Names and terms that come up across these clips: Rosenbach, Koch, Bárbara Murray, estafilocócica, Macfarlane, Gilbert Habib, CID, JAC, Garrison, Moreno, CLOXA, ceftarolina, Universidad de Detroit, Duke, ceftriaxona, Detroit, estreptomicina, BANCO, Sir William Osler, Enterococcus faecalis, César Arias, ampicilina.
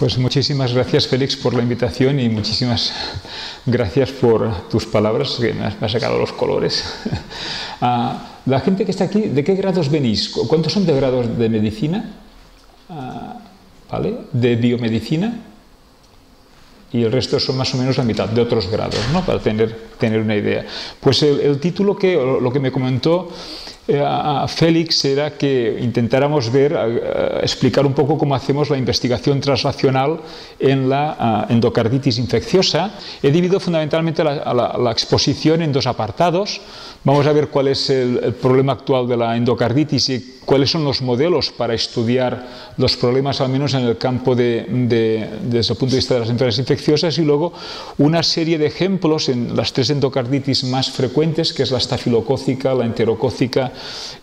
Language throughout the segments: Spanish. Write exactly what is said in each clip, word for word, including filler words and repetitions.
Pues muchísimas gracias, Félix, por la invitación y muchísimas gracias por tus palabras, que me has sacado los colores. Uh, la gente que está aquí, ¿de qué grados venís? ¿Cuántos son de grados de medicina? Uh, ¿Vale? ¿De biomedicina? Y el resto son más o menos la mitad de otros grados, ¿no? Para tener, tener una idea. Pues el, el título, que lo que me comentó eh, a Félix, era que intentáramos ver, eh, explicar un poco cómo hacemos la investigación translacional en la eh, endocarditis infecciosa. He dividido fundamentalmente la, la, la exposición en dos apartados. Vamos a ver cuál es el, el problema actual de la endocarditis y cuáles son los modelos para estudiar los problemas, al menos en el campo de, de, desde el punto de vista de las enfermedades infecciosas. Y luego una serie de ejemplos en las tres endocarditis más frecuentes, que es la estafilocócica, la enterocócica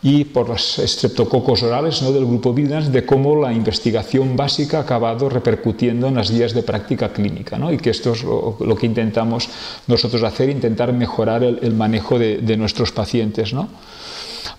y por los estreptococos orales, ¿no?, del grupo Viridans, de cómo la investigación básica ha acabado repercutiendo en las guías de práctica clínica, ¿no? Y que esto es lo, lo que intentamos nosotros hacer, intentar mejorar el, el manejo de, de nuestros pacientes, ¿no?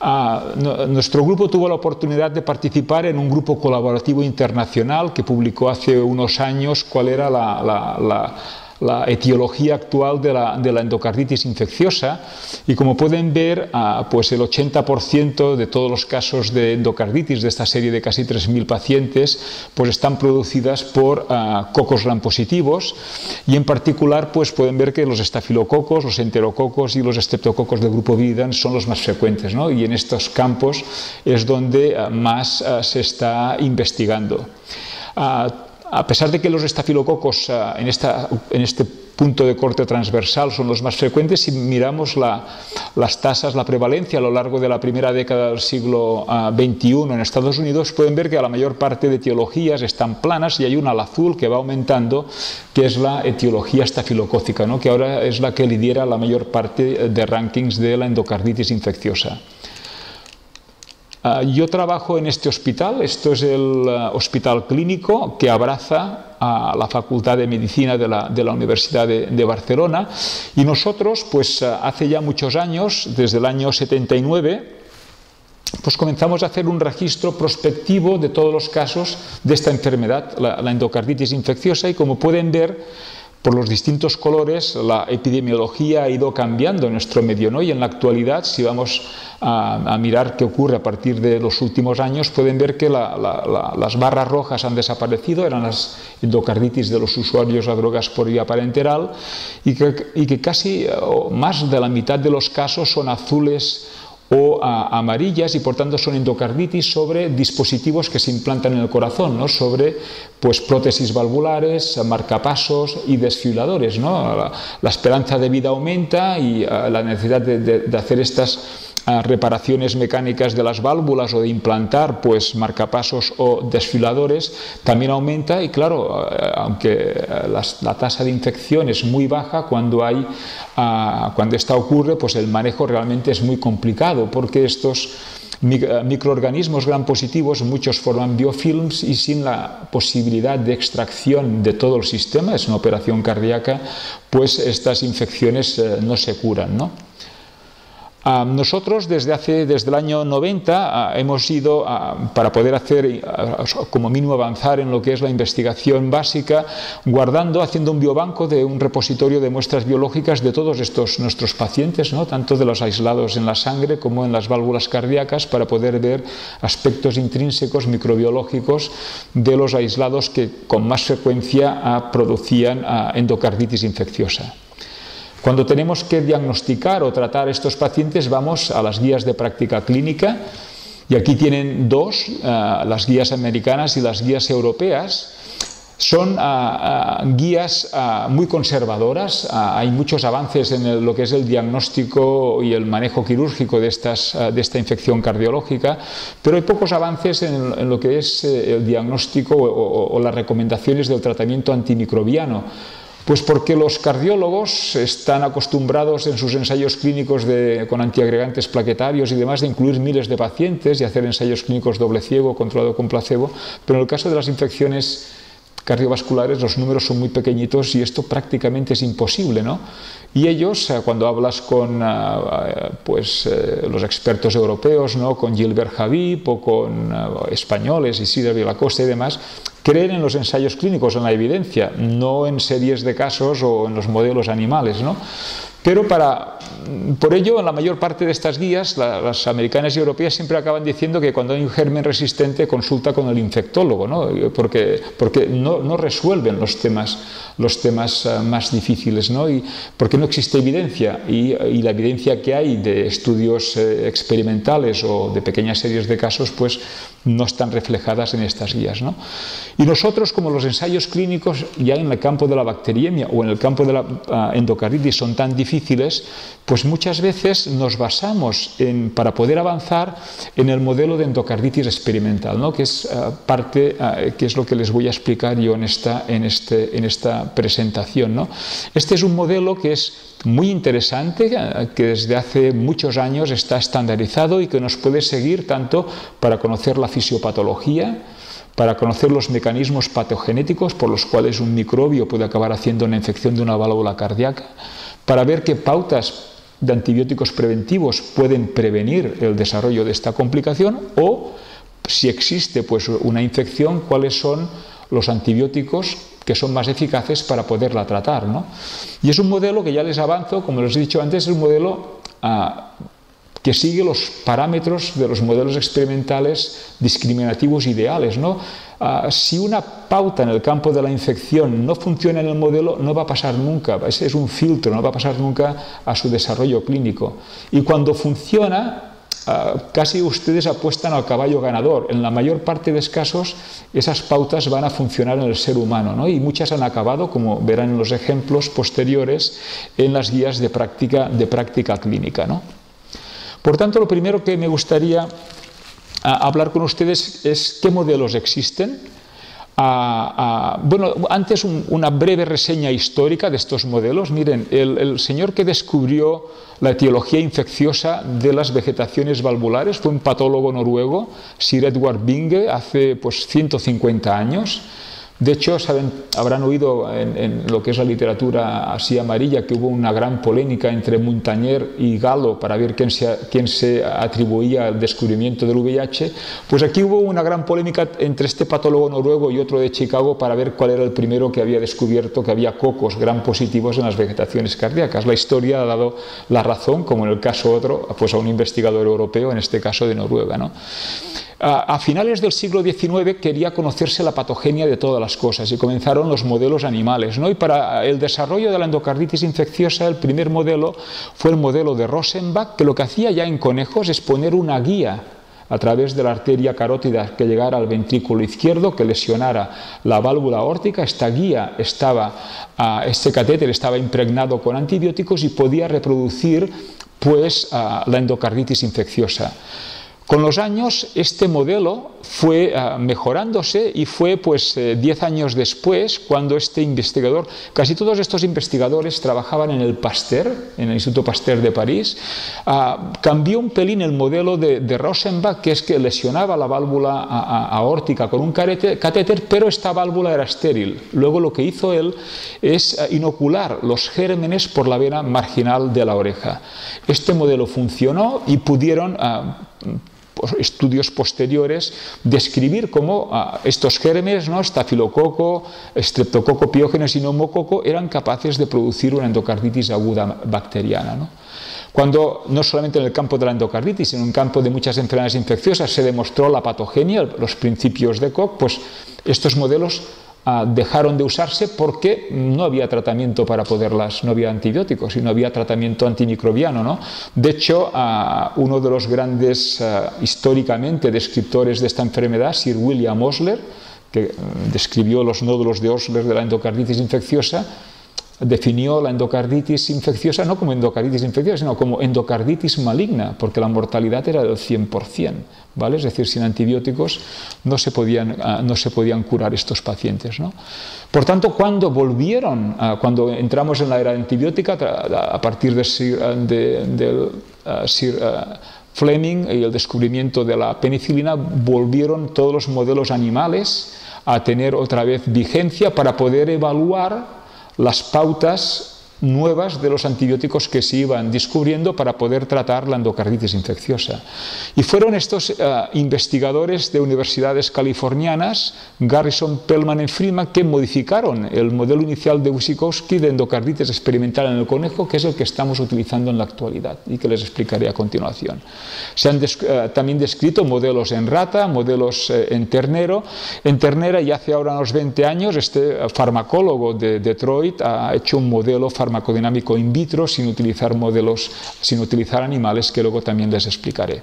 Ah, no, nuestro grupo tuvo la oportunidad de participar en un grupo colaborativo internacional que publicó hace unos años cuál era la, la, la, la etiología actual de la, de la endocarditis infecciosa, y como pueden ver, ah, pues el ochenta por ciento de todos los casos de endocarditis de esta serie de casi tres mil pacientes pues están producidas por ah, cocos gram positivos, y en particular pues pueden ver que los estafilococos, los enterococos y los estreptococos del grupo Viridans son los más frecuentes, ¿no? Y en estos campos es donde ah, más ah, se está investigando. Ah, A pesar de que los estafilococos en, esta, en este punto de corte transversal son los más frecuentes, si miramos la, las tasas, la prevalencia a lo largo de la primera década del siglo veintiuno en Estados Unidos, pueden ver que la mayor parte de etiologías están planas y hay una al azul que va aumentando, que es la etiología estafilocócica, ¿no?, que ahora es la que lidera la mayor parte de rankings de la endocarditis infecciosa. Yo trabajo en este hospital, esto es el Hospital Clínico, que abraza a la Facultad de Medicina de la, de la Universidad de, de Barcelona, y nosotros, pues hace ya muchos años, desde el año setenta y nueve, pues comenzamos a hacer un registro prospectivo de todos los casos de esta enfermedad, la, la endocarditis infecciosa, y como pueden ver, por los distintos colores, la epidemiología ha ido cambiando en nuestro medio, ¿no? Y en la actualidad, si vamos a, a mirar qué ocurre a partir de los últimos años, pueden ver que la, la, la, las barras rojas han desaparecido, eran las endocarditis de los usuarios a drogas por vía parenteral, y que, y que casi o más de la mitad de los casos son azules o a, amarillas, y por tanto son endocarditis sobre dispositivos que se implantan en el corazón, ¿no?, sobre pues prótesis valvulares, marcapasos y desfibriladores, ¿no? La, la esperanza de vida aumenta y uh, la necesidad de, de, de hacer estas uh, reparaciones mecánicas de las válvulas o de implantar pues marcapasos o desfibriladores también aumenta, y claro, uh, aunque uh, las, la tasa de infección es muy baja cuando hay uh, cuando esta ocurre, pues el manejo realmente es muy complicado, porque estos microorganismos gram positivos, muchos forman biofilms, y sin la posibilidad de extracción de todo el sistema, es una operación cardíaca, pues estas infecciones no se curan, ¿no? Nosotros desde, hace, desde el año noventa hemos ido, para poder hacer como mínimo avanzar en lo que es la investigación básica, guardando, haciendo un biobanco de un repositorio de muestras biológicas de todos estos nuestros pacientes, ¿no?, tanto de los aislados en la sangre como en las válvulas cardíacas, para poder ver aspectos intrínsecos microbiológicos de los aislados que con más frecuencia producían endocarditis infecciosa. Cuando tenemos que diagnosticar o tratar a estos pacientes, vamos a las guías de práctica clínica, y aquí tienen dos, uh, las guías americanas y las guías europeas. Son uh, uh, guías uh, muy conservadoras, uh, hay muchos avances en el, lo que es el diagnóstico y el manejo quirúrgico de, estas, uh, de esta infección cardiológica, pero hay pocos avances en, en lo que es eh, el diagnóstico o, o, o las recomendaciones del tratamiento antimicrobiano. Pues porque los cardiólogos están acostumbrados en sus ensayos clínicos de, con antiagregantes plaquetarios y demás, de incluir miles de pacientes y hacer ensayos clínicos doble ciego, controlado con placebo, pero en el caso de las infecciones cardiovasculares los números son muy pequeñitos y esto prácticamente es imposible, ¿no? Y ellos, cuando hablas con pues, los expertos europeos, ¿no?, con Gilbert Habib o con españoles, Isidro Villacosta y demás, creen en los ensayos clínicos, en la evidencia, no en series de casos o en los modelos animales, ¿no? Pero para, por ello, en la mayor parte de estas guías, la, las americanas y europeas siempre acaban diciendo que cuando hay un germen resistente consulta con el infectólogo, ¿no? Porque, porque no, no resuelven los temas, los temas más difíciles, ¿no? Y porque no existe evidencia y, y la evidencia que hay de estudios experimentales o de pequeñas series de casos, pues no están reflejadas en estas guías, ¿no? Y nosotros, como los ensayos clínicos ya en el campo de la bacteriemia o en el campo de la endocarditis son tan difíciles, pues muchas veces nos basamos en, para poder avanzar en el modelo de endocarditis experimental, ¿no?, que es uh, parte, uh, que es lo que les voy a explicar yo en esta, en este, en esta presentación, ¿no? Este es un modelo que es muy interesante, que desde hace muchos años está estandarizado y que nos puede seguir tanto para conocer la fisiopatología, para conocer los mecanismos patogenéticos por los cuales un microbio puede acabar haciendo una infección de una válvula cardíaca, para ver qué pautas de antibióticos preventivos pueden prevenir el desarrollo de esta complicación, o si existe pues, una infección, cuáles son los antibióticos que son más eficaces para poderla tratar, ¿no? Y es un modelo que ya les avanzo, como les he dicho antes, es un modelo ah, que sigue los parámetros de los modelos experimentales discriminativos ideales, ¿no? Uh, si una pauta en el campo de la infección no funciona en el modelo, no va a pasar nunca, ese es un filtro, no va a pasar nunca a su desarrollo clínico. Y cuando funciona, uh, casi ustedes apuestan al caballo ganador. En la mayor parte de los casos, esas pautas van a funcionar en el ser humano, ¿no? Y muchas han acabado, como verán en los ejemplos posteriores, en las guías de práctica, de práctica clínica, ¿no? Por tanto, lo primero que me gustaría hablar con ustedes es qué modelos existen. Ah, ah, bueno, antes un, una breve reseña histórica de estos modelos. Miren, el, el señor que descubrió la etiología infecciosa de las vegetaciones valvulares fue un patólogo noruego, Sir Edward Binge, hace pues, ciento cincuenta años. De hecho, saben, habrán oído en, en lo que es la literatura así amarilla que hubo una gran polémica entre Montagnier y Gallo para ver quién se, quién se atribuía el descubrimiento del V I H. Pues aquí hubo una gran polémica entre este patólogo noruego y otro de Chicago para ver cuál era el primero que había descubierto que había cocos gran positivos en las vegetaciones cardíacas. La historia ha dado la razón, como en el caso otro, pues a un investigador europeo, en este caso de Noruega, ¿no? A finales del siglo diecinueve quería conocerse la patogenia de todas las cosas y comenzaron los modelos animales, ¿no? Y para el desarrollo de la endocarditis infecciosa el primer modelo fue el modelo de Rosenbach, que lo que hacía ya en conejos es poner una guía a través de la arteria carótida que llegara al ventrículo izquierdo, que lesionara la válvula aórtica. Esta guía estaba, este catéter estaba impregnado con antibióticos y podía reproducir pues, la endocarditis infecciosa. Con los años, este modelo fue uh, mejorándose y fue pues diez eh, años después cuando este investigador, casi todos estos investigadores trabajaban en el Pasteur, en el Instituto Pasteur de París, uh, cambió un pelín el modelo de, de Rosenbach, que es que lesionaba la válvula a, a, aórtica con un carete, catéter, pero esta válvula era estéril. Luego lo que hizo él es uh, inocular los gérmenes por la vena marginal de la oreja. Este modelo funcionó y pudieron Uh, estudios posteriores describir cómo ah, estos gérmenes, ¿no?, estafilococo, streptococo piógenes y neumococo, eran capaces de producir una endocarditis aguda bacteriana, ¿no? Cuando no solamente en el campo de la endocarditis, sino en el campo de muchas enfermedades infecciosas se demostró la patogenia, los principios de Koch, pues estos modelos ah, dejaron de usarse porque no había tratamiento para poderlas, no había antibióticos y no había tratamiento antimicrobiano, ¿no? De hecho, ah, uno de los grandes ah, históricamente descriptores de esta enfermedad, Sir William Osler, que describió los nódulos de Osler de la endocarditis infecciosa, definió la endocarditis infecciosa no como endocarditis infecciosa, sino como endocarditis maligna, porque la mortalidad era del cien por cien, ¿vale? Es decir, sin antibióticos no se podían, no se podían curar estos pacientes, ¿no? Por tanto, cuando volvieron, cuando entramos en la era antibiótica, a partir de, de, de, de Sir Fleming y el descubrimiento de la penicilina, volvieron todos los modelos animales a tener otra vez vigencia para poder evaluar las pautas nuevas de los antibióticos que se iban descubriendo para poder tratar la endocarditis infecciosa. Y fueron estos eh, investigadores de universidades californianas, Garrison, Pellman y Freeman, que modificaron el modelo inicial de Wysikowsky de endocarditis experimental en el conejo, que es el que estamos utilizando en la actualidad y que les explicaré a continuación. Se han des eh, también descrito modelos en rata, modelos eh, en ternero. En ternera, y hace ahora unos veinte años, este eh, farmacólogo de Detroit ha hecho un modelo farmacólogo farmacodinámico in vitro sin utilizar modelos, sin utilizar animales, que luego también les explicaré.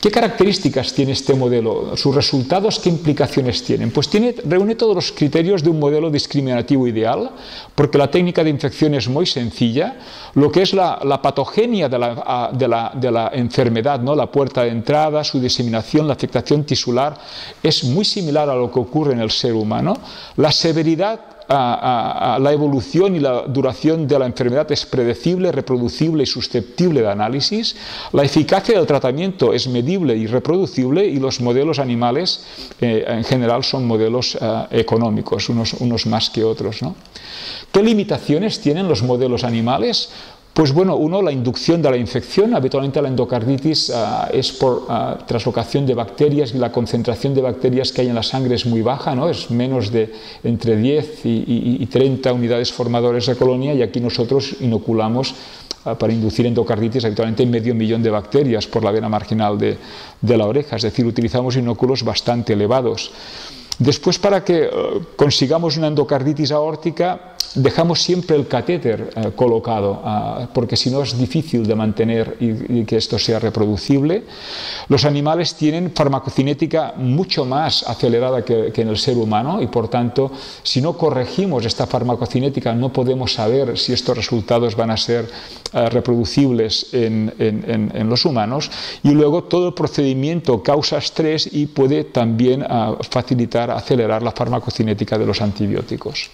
¿Qué características tiene este modelo? ¿Sus resultados qué implicaciones tienen? Pues tiene, reúne todos los criterios de un modelo discriminativo ideal, porque la técnica de infección es muy sencilla. Lo que es la, la patogenia de la, de la, de la enfermedad, ¿no? La puerta de entrada, su diseminación, la afectación tisular, es muy similar a lo que ocurre en el ser humano. La severidad, A, a, a la evolución y la duración de la enfermedad es predecible, reproducible y susceptible de análisis. La eficacia del tratamiento es medible y reproducible, y los modelos animales eh, en general son modelos eh, económicos, unos, unos más que otros, ¿no? ¿Qué limitaciones tienen los modelos animales? Pues bueno, uno, la inducción de la infección. Habitualmente la endocarditis uh, es por uh, translocación de bacterias, y la concentración de bacterias que hay en la sangre es muy baja, ¿no? Es menos de entre diez y, y, y treinta unidades formadoras de colonia, y aquí nosotros inoculamos uh, para inducir endocarditis habitualmente medio millón de bacterias por la vena marginal de, de la oreja, es decir, utilizamos inóculos bastante elevados. Después, para que uh, consigamos una endocarditis aórtica, dejamos siempre el catéter eh, colocado, eh, porque si no es difícil de mantener y, y que esto sea reproducible. Los animales tienen farmacocinética mucho más acelerada que, que en el ser humano, y por tanto, si no corregimos esta farmacocinética, no podemos saber si estos resultados van a ser eh, reproducibles en, en, en, en los humanos. Y luego todo el procedimiento causa estrés y puede también eh, facilitar, acelerar la farmacocinética de los antibióticos.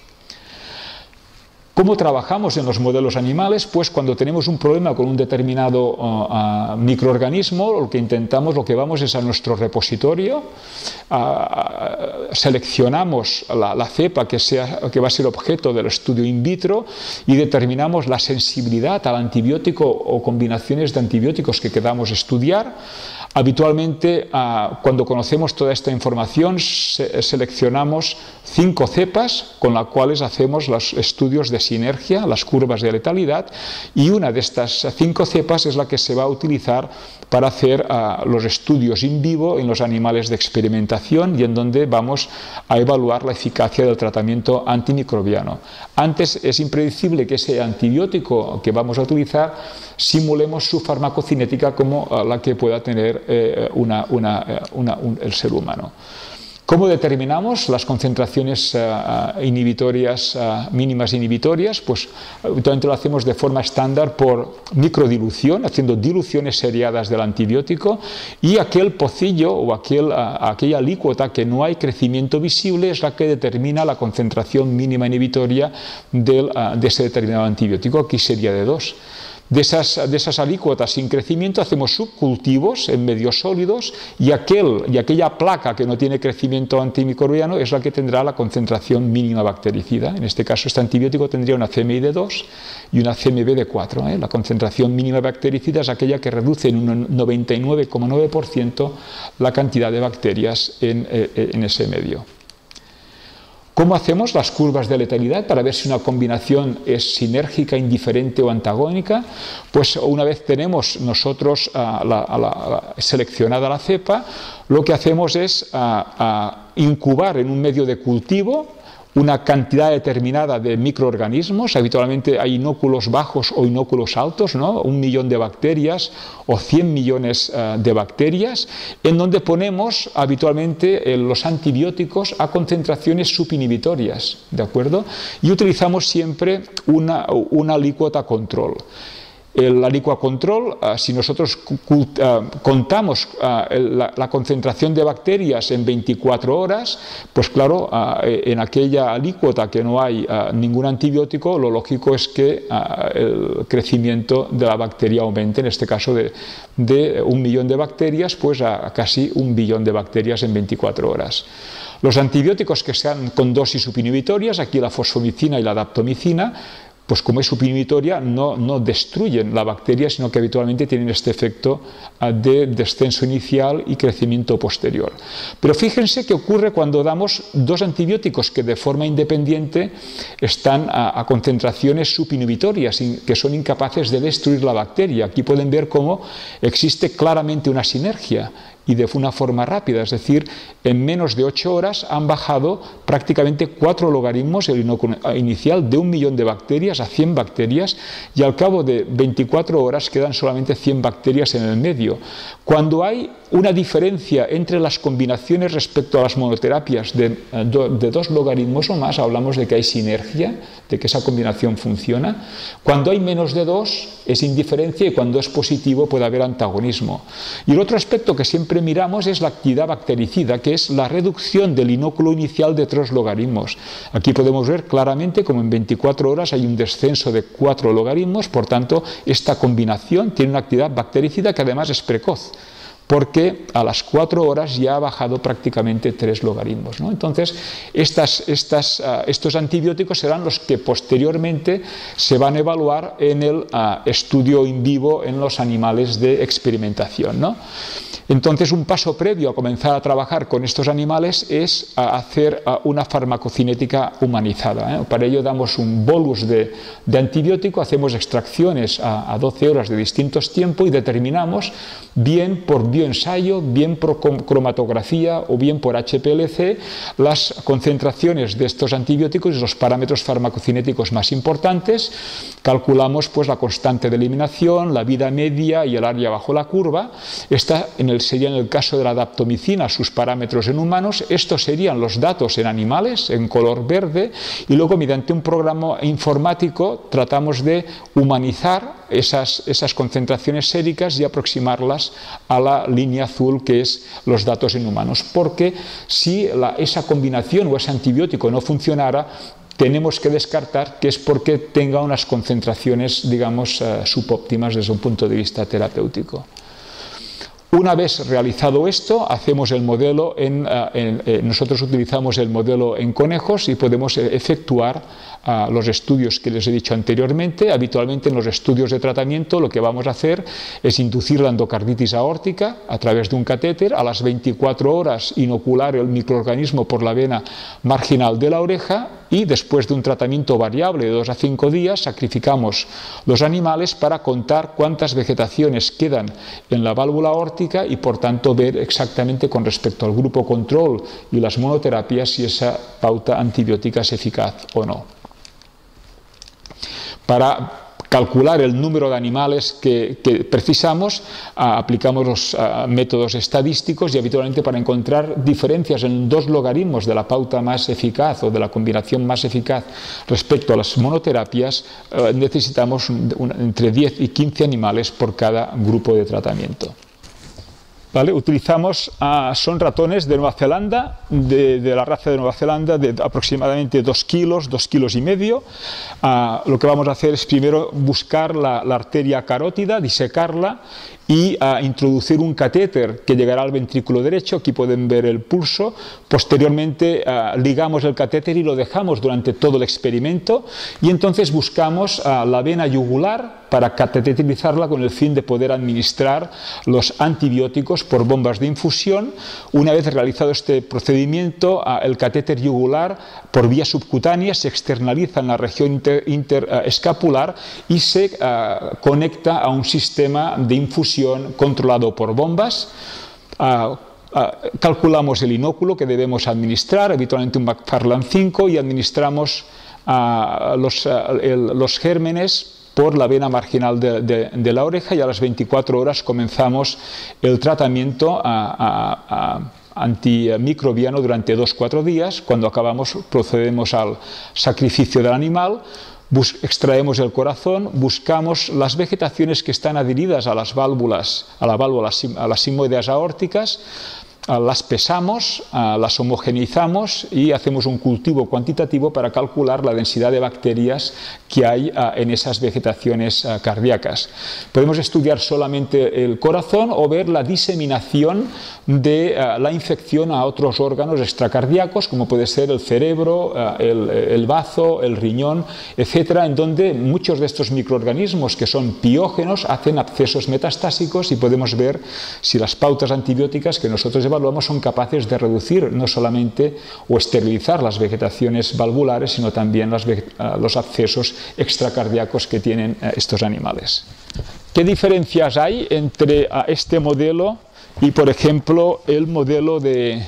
¿Cómo trabajamos en los modelos animales? Pues cuando tenemos un problema con un determinado uh, uh, microorganismo, lo que intentamos, lo que vamos es a nuestro repositorio, uh, seleccionamos la, la cepa que, sea, que va a ser objeto del estudio in vitro, y determinamos la sensibilidad al antibiótico o combinaciones de antibióticos que queramos estudiar. Habitualmente, uh, cuando conocemos toda esta información, se, seleccionamos cinco cepas con las cuales hacemos los estudios de sinergia, las curvas de letalidad, y una de estas cinco cepas es la que se va a utilizar para hacer uh, los estudios in vivo en los animales de experimentación, y en donde vamos a evaluar la eficacia del tratamiento antimicrobiano. Antes es impredecible que ese antibiótico que vamos a utilizar simulemos su farmacocinética como uh, la que pueda tener eh, una, una, una, un, el ser humano. ¿Cómo determinamos las concentraciones uh, inhibitorias, uh, mínimas inhibitorias? Pues habitualmente lo hacemos de forma estándar por microdilución, haciendo diluciones seriadas del antibiótico, y aquel pocillo o aquel, uh, aquella alícuota que no hay crecimiento visible es la que determina la concentración mínima inhibitoria del, uh, de ese determinado antibiótico. Aquí sería de dos. De esas, de esas alícuotas sin crecimiento hacemos subcultivos en medios sólidos, y, aquel, y aquella placa que no tiene crecimiento antimicrobiano es la que tendrá la concentración mínima bactericida. En este caso, este antibiótico tendría una C M I de dos y una C M B de cuatro. ¿eh? La concentración mínima bactericida es aquella que reduce en un noventa y nueve coma nueve por ciento la cantidad de bacterias en, en ese medio. ¿Cómo hacemos las curvas de letalidad para ver si una combinación es sinérgica, indiferente o antagónica? Pues una vez tenemos nosotros a la, a la, a la, seleccionada la cepa, lo que hacemos es a, a incubar en un medio de cultivo una cantidad determinada de microorganismos. Habitualmente hay inóculos bajos o inóculos altos, ¿no? Un millón de bacterias o cien millones uh, de bacterias, en donde ponemos habitualmente eh, los antibióticos a concentraciones subinhibitorias, ¿de acuerdo? Y utilizamos siempre una, una alícuota control. El alícuota control, si nosotros contamos la concentración de bacterias en veinticuatro horas, pues claro, en aquella alícuota que no hay ningún antibiótico, lo lógico es que el crecimiento de la bacteria aumente, en este caso de, de un millón de bacterias, pues a casi un billón de bacterias en veinticuatro horas. Los antibióticos que sean con dosis subinhibitorias, aquí la fosfomicina y la daptomicina, pues como es subinhibitoria no, no destruyen la bacteria, sino que habitualmente tienen este efecto de descenso inicial y crecimiento posterior. Pero fíjense qué ocurre cuando damos dos antibióticos que de forma independiente están a, a concentraciones subinhibitorias que son incapaces de destruir la bacteria. Aquí pueden ver cómo existe claramente una sinergia y de una forma rápida, es decir, en menos de ocho horas han bajado prácticamente cuatro logaritmos el inóculo inicial de un millón de bacterias a cien bacterias y al cabo de veinticuatro horas quedan solamente cien bacterias en el medio. Cuando hay una diferencia entre las combinaciones respecto a las monoterapias de, de dos logaritmos o más, hablamos de que hay sinergia, de que esa combinación funciona. Cuando hay menos de dos es indiferencia y cuando es positivo puede haber antagonismo. Y el otro aspecto que siempre miramos es la actividad bactericida, que es la reducción del inóculo inicial de tres logaritmos. Aquí podemos ver claramente como en veinticuatro horas hay un descenso de cuatro logaritmos, por tanto, esta combinación tiene una actividad bactericida que además es precoz, porque a las cuatro horas ya ha bajado prácticamente tres logaritmos, ¿no? Entonces, estas, estas, uh, estos antibióticos serán los que posteriormente se van a evaluar en el uh, estudio in vivo en los animales de experimentación, ¿no? Entonces, un paso previo a comenzar a trabajar con estos animales es hacer una farmacocinética humanizada, ¿eh? Para ello damos un bolus de, de antibiótico, hacemos extracciones a, a doce horas de distintos tiempos y determinamos, bien por bioensayo, bien por cromatografía o bien por H P L C, las concentraciones de estos antibióticos y los parámetros farmacocinéticos más importantes. Calculamos pues la constante de eliminación, la vida media y el área bajo la curva. Esta en el sería en el caso de la daptomicina sus parámetros en humanos, estos serían los datos en animales en color verde y luego mediante un programa informático tratamos de humanizar esas, esas concentraciones séricas y aproximarlas a la línea azul que es los datos en humanos, porque si la, esa combinación o ese antibiótico no funcionara, tenemos que descartar que es porque tenga unas concentraciones, digamos, subóptimas desde un punto de vista terapéutico. Una vez realizado esto, hacemos el modelo en, en, nosotros utilizamos el modelo en conejos y podemos efectuar uh, los estudios que les he dicho anteriormente. Habitualmente en los estudios de tratamiento lo que vamos a hacer es inducir la endocarditis aórtica a través de un catéter, a las veinticuatro horas inocular el microorganismo por la vena marginal de la oreja y después de un tratamiento variable de dos a cinco días sacrificamos los animales para contar cuántas vegetaciones quedan en la válvula aórtica y por tanto ver exactamente con respecto al grupo control y las monoterapias si esa pauta antibiótica es eficaz o no. Para calcular el número de animales que, que precisamos, aplicamos los métodos estadísticos y habitualmente para encontrar diferencias en dos logaritmos de la pauta más eficaz o de la combinación más eficaz respecto a las monoterapias, necesitamos entre diez y quince animales por cada grupo de tratamiento. ¿Vale? Utilizamos, ah, son ratones de Nueva Zelanda, de, de la raza de Nueva Zelanda, de aproximadamente dos kilos, dos kilos y medio. Ah, lo que vamos a hacer es primero buscar la, la arteria carótida, disecarla y ah, introducir un catéter que llegará al ventrículo derecho, aquí pueden ver el pulso. Posteriormente ah, ligamos el catéter y lo dejamos durante todo el experimento y entonces buscamos ah, la vena yugular para cateterizarla con el fin de poder administrar los antibióticos por bombas de infusión. Una vez realizado este procedimiento, el catéter yugular por vía subcutánea se externaliza en la región interescapular y se uh, conecta a un sistema de infusión controlado por bombas. Uh, uh, calculamos el inóculo que debemos administrar, habitualmente un Macfarlane cinco, y administramos uh, los, uh, el, los gérmenes por la vena marginal de, de, de la oreja y a las veinticuatro horas comenzamos el tratamiento a, a, a antimicrobiano durante dos a cuatro días. Cuando acabamos procedemos al sacrificio del animal, bus, extraemos el corazón, buscamos las vegetaciones que están adheridas a las válvulas, a la válvula, a las sigmoideas aórticas, las pesamos, las homogeneizamos y hacemos un cultivo cuantitativo para calcular la densidad de bacterias que hay en esas vegetaciones cardíacas. Podemos estudiar solamente el corazón o ver la diseminación de la infección a otros órganos extracardíacos, como puede ser el cerebro, el, el bazo, el riñón, etcétera, en donde muchos de estos microorganismos que son piógenos hacen abscesos metastásicos y podemos ver si las pautas antibióticas que nosotros llevamos son capaces de reducir no solamente o esterilizar las vegetaciones valvulares, sino también las, los abscesos extracardíacos que tienen estos animales. ¿Qué diferencias hay entre este modelo y, por ejemplo, el modelo de,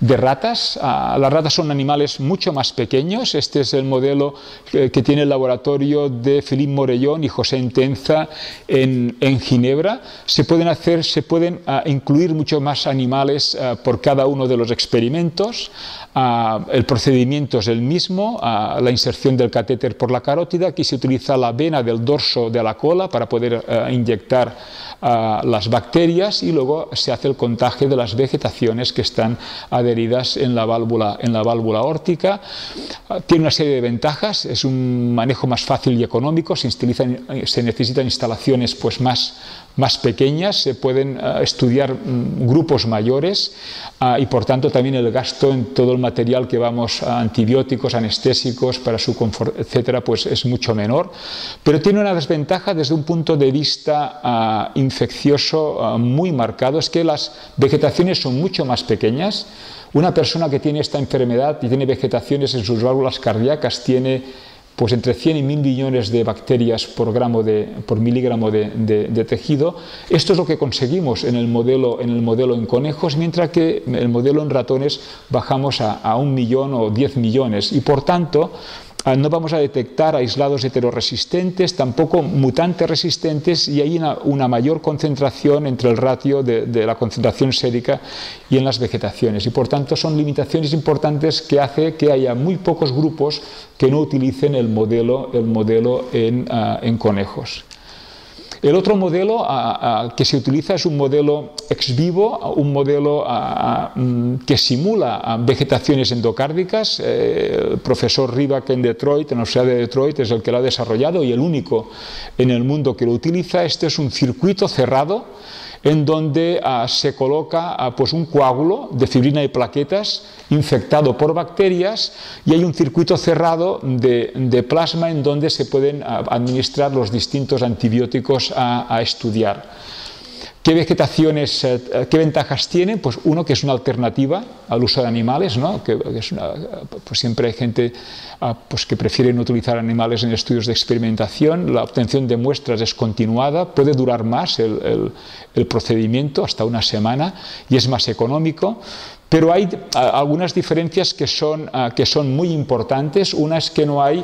de ratas? Las ratas son animales mucho más pequeños. Este es el modelo que tiene el laboratorio de Philippe Morellón y José Entenza en, en Ginebra. Se pueden hacer, se pueden uh, incluir mucho más animales uh, por cada uno de los experimentos. Uh, el procedimiento es el mismo, uh, la inserción del catéter por la carótida. Aquí se utiliza la vena del dorso de la cola para poder uh, inyectar uh, las bacterias y luego se hace el contagio de las vegetaciones que están adentro heridas en la válvula, en la válvula órtica. Tiene una serie de ventajas, es un manejo más fácil y económico, se, se necesitan instalaciones pues más, más pequeñas, se pueden uh, estudiar um, grupos mayores uh, y por tanto también el gasto en todo el material que vamos a antibióticos, anestésicos, para su confort, etcétera, pues es mucho menor, pero tiene una desventaja desde un punto de vista uh, infeccioso uh, muy marcado, es que las vegetaciones son mucho más pequeñas. Una persona que tiene esta enfermedad y tiene vegetaciones en sus válvulas cardíacas tiene pues entre cien y mil millones de bacterias por, gramo de, por miligramo de, de, de tejido. Esto es lo que conseguimos en el modelo en, el modelo en conejos, mientras que en el modelo en ratones bajamos a, a un millón o diez millones. Y por tanto, no vamos a detectar aislados heteroresistentes, tampoco mutantes resistentes, y hay una, una mayor concentración entre el ratio de, de la concentración sérica y en las vegetaciones. Y por tanto son limitaciones importantes que hace que haya muy pocos grupos que no utilicen el modelo, el modelo en, uh, en conejos. El otro modelo a, a, que se utiliza es un modelo ex vivo, un modelo a, a, que simula vegetaciones endocárdicas. Eh, el profesor Rivak en Detroit, en la Universidad de Detroit, es el que lo ha desarrollado y el único en el mundo que lo utiliza. Este es un circuito cerrado en donde ah, se coloca ah, pues un coágulo de fibrina y plaquetas infectado por bacterias y hay un circuito cerrado de, de plasma en donde se pueden ah, administrar los distintos antibióticos a, a estudiar. ¿Qué vegetaciones, eh, qué ventajas tienen? Pues uno, que es una alternativa al uso de animales, ¿no? que, que es una, pues siempre hay gente ah, pues que prefiere no utilizar animales en estudios de experimentación. La obtención de muestras es continuada, puede durar más el, el, el procedimiento, hasta una semana, y es más económico. Pero hay ah, algunas diferencias que son, ah, que son muy importantes. Una es que no hay...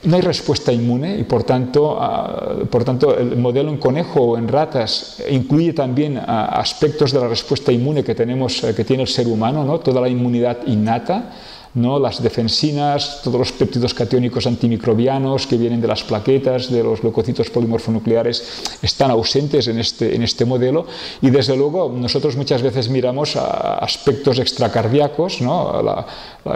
No hay respuesta inmune y por tanto, uh, por tanto el modelo en conejo o en ratas incluye también uh, aspectos de la respuesta inmune que, tenemos, uh, que tiene el ser humano, ¿no? Toda la inmunidad innata, ¿no? Las defensinas, todos los péptidos catiónicos antimicrobianos que vienen de las plaquetas, de los leucocitos polimorfonucleares, están ausentes en este, en este modelo y desde luego nosotros muchas veces miramos a aspectos extracardíacos, ¿no? La,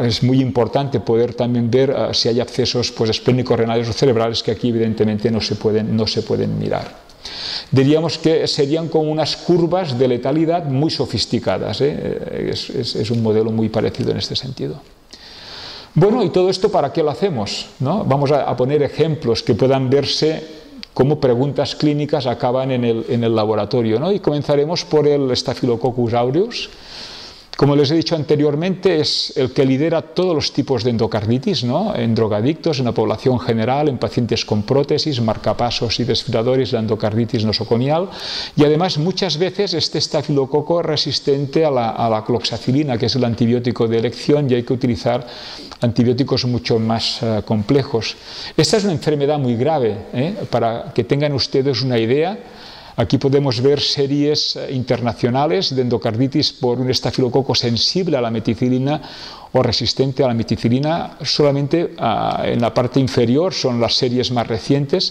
es muy importante poder también ver uh, si hay abscesos pues, esplénicos renales o cerebrales que aquí evidentemente no se pueden, no se pueden mirar. Diríamos que serían como unas curvas de letalidad muy sofisticadas, ¿eh? es, es, es un modelo muy parecido en este sentido. Bueno, ¿y todo esto para qué lo hacemos? ¿No? Vamos a, a poner ejemplos que puedan verse cómo preguntas clínicas acaban en el, en el laboratorio, ¿no? Y comenzaremos por el Staphylococcus aureus. Como les he dicho anteriormente, es el que lidera todos los tipos de endocarditis, ¿no? En drogadictos, en la población general, en pacientes con prótesis, marcapasos y desfibriladores, la endocarditis nosocomial. Y además, muchas veces, este estafilococo es resistente a la, a la cloxacilina, que es el antibiótico de elección, y hay que utilizar antibióticos mucho más uh, complejos. Esta es una enfermedad muy grave, ¿eh? Para que tengan ustedes una idea. Aquí podemos ver series internacionales de endocarditis por un estafilococo sensible a la meticilina o resistente a la meticilina. Solamente uh, en la parte inferior son las series más recientes.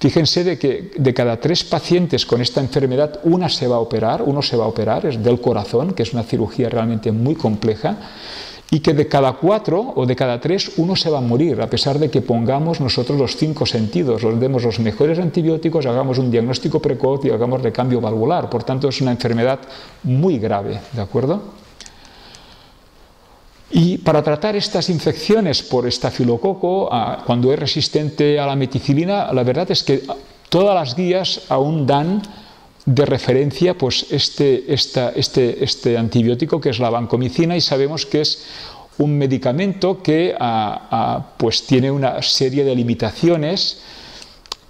Fíjense de que de cada tres pacientes con esta enfermedad, una se va a operar, uno se va a operar, es del corazón, que es una cirugía realmente muy compleja, y que de cada cuatro o de cada tres uno se va a morir, a pesar de que pongamos nosotros los cinco sentidos, los demos los mejores antibióticos, hagamos un diagnóstico precoz y hagamos recambio valvular. Por tanto, es una enfermedad muy grave, ¿de acuerdo? Y para tratar estas infecciones por estafilococo, cuando es resistente a la meticilina, la verdad es que todas las guías aún dan de referencia pues este, esta, este, este antibiótico, que es la vancomicina, y sabemos que es un medicamento que a, a, pues tiene una serie de limitaciones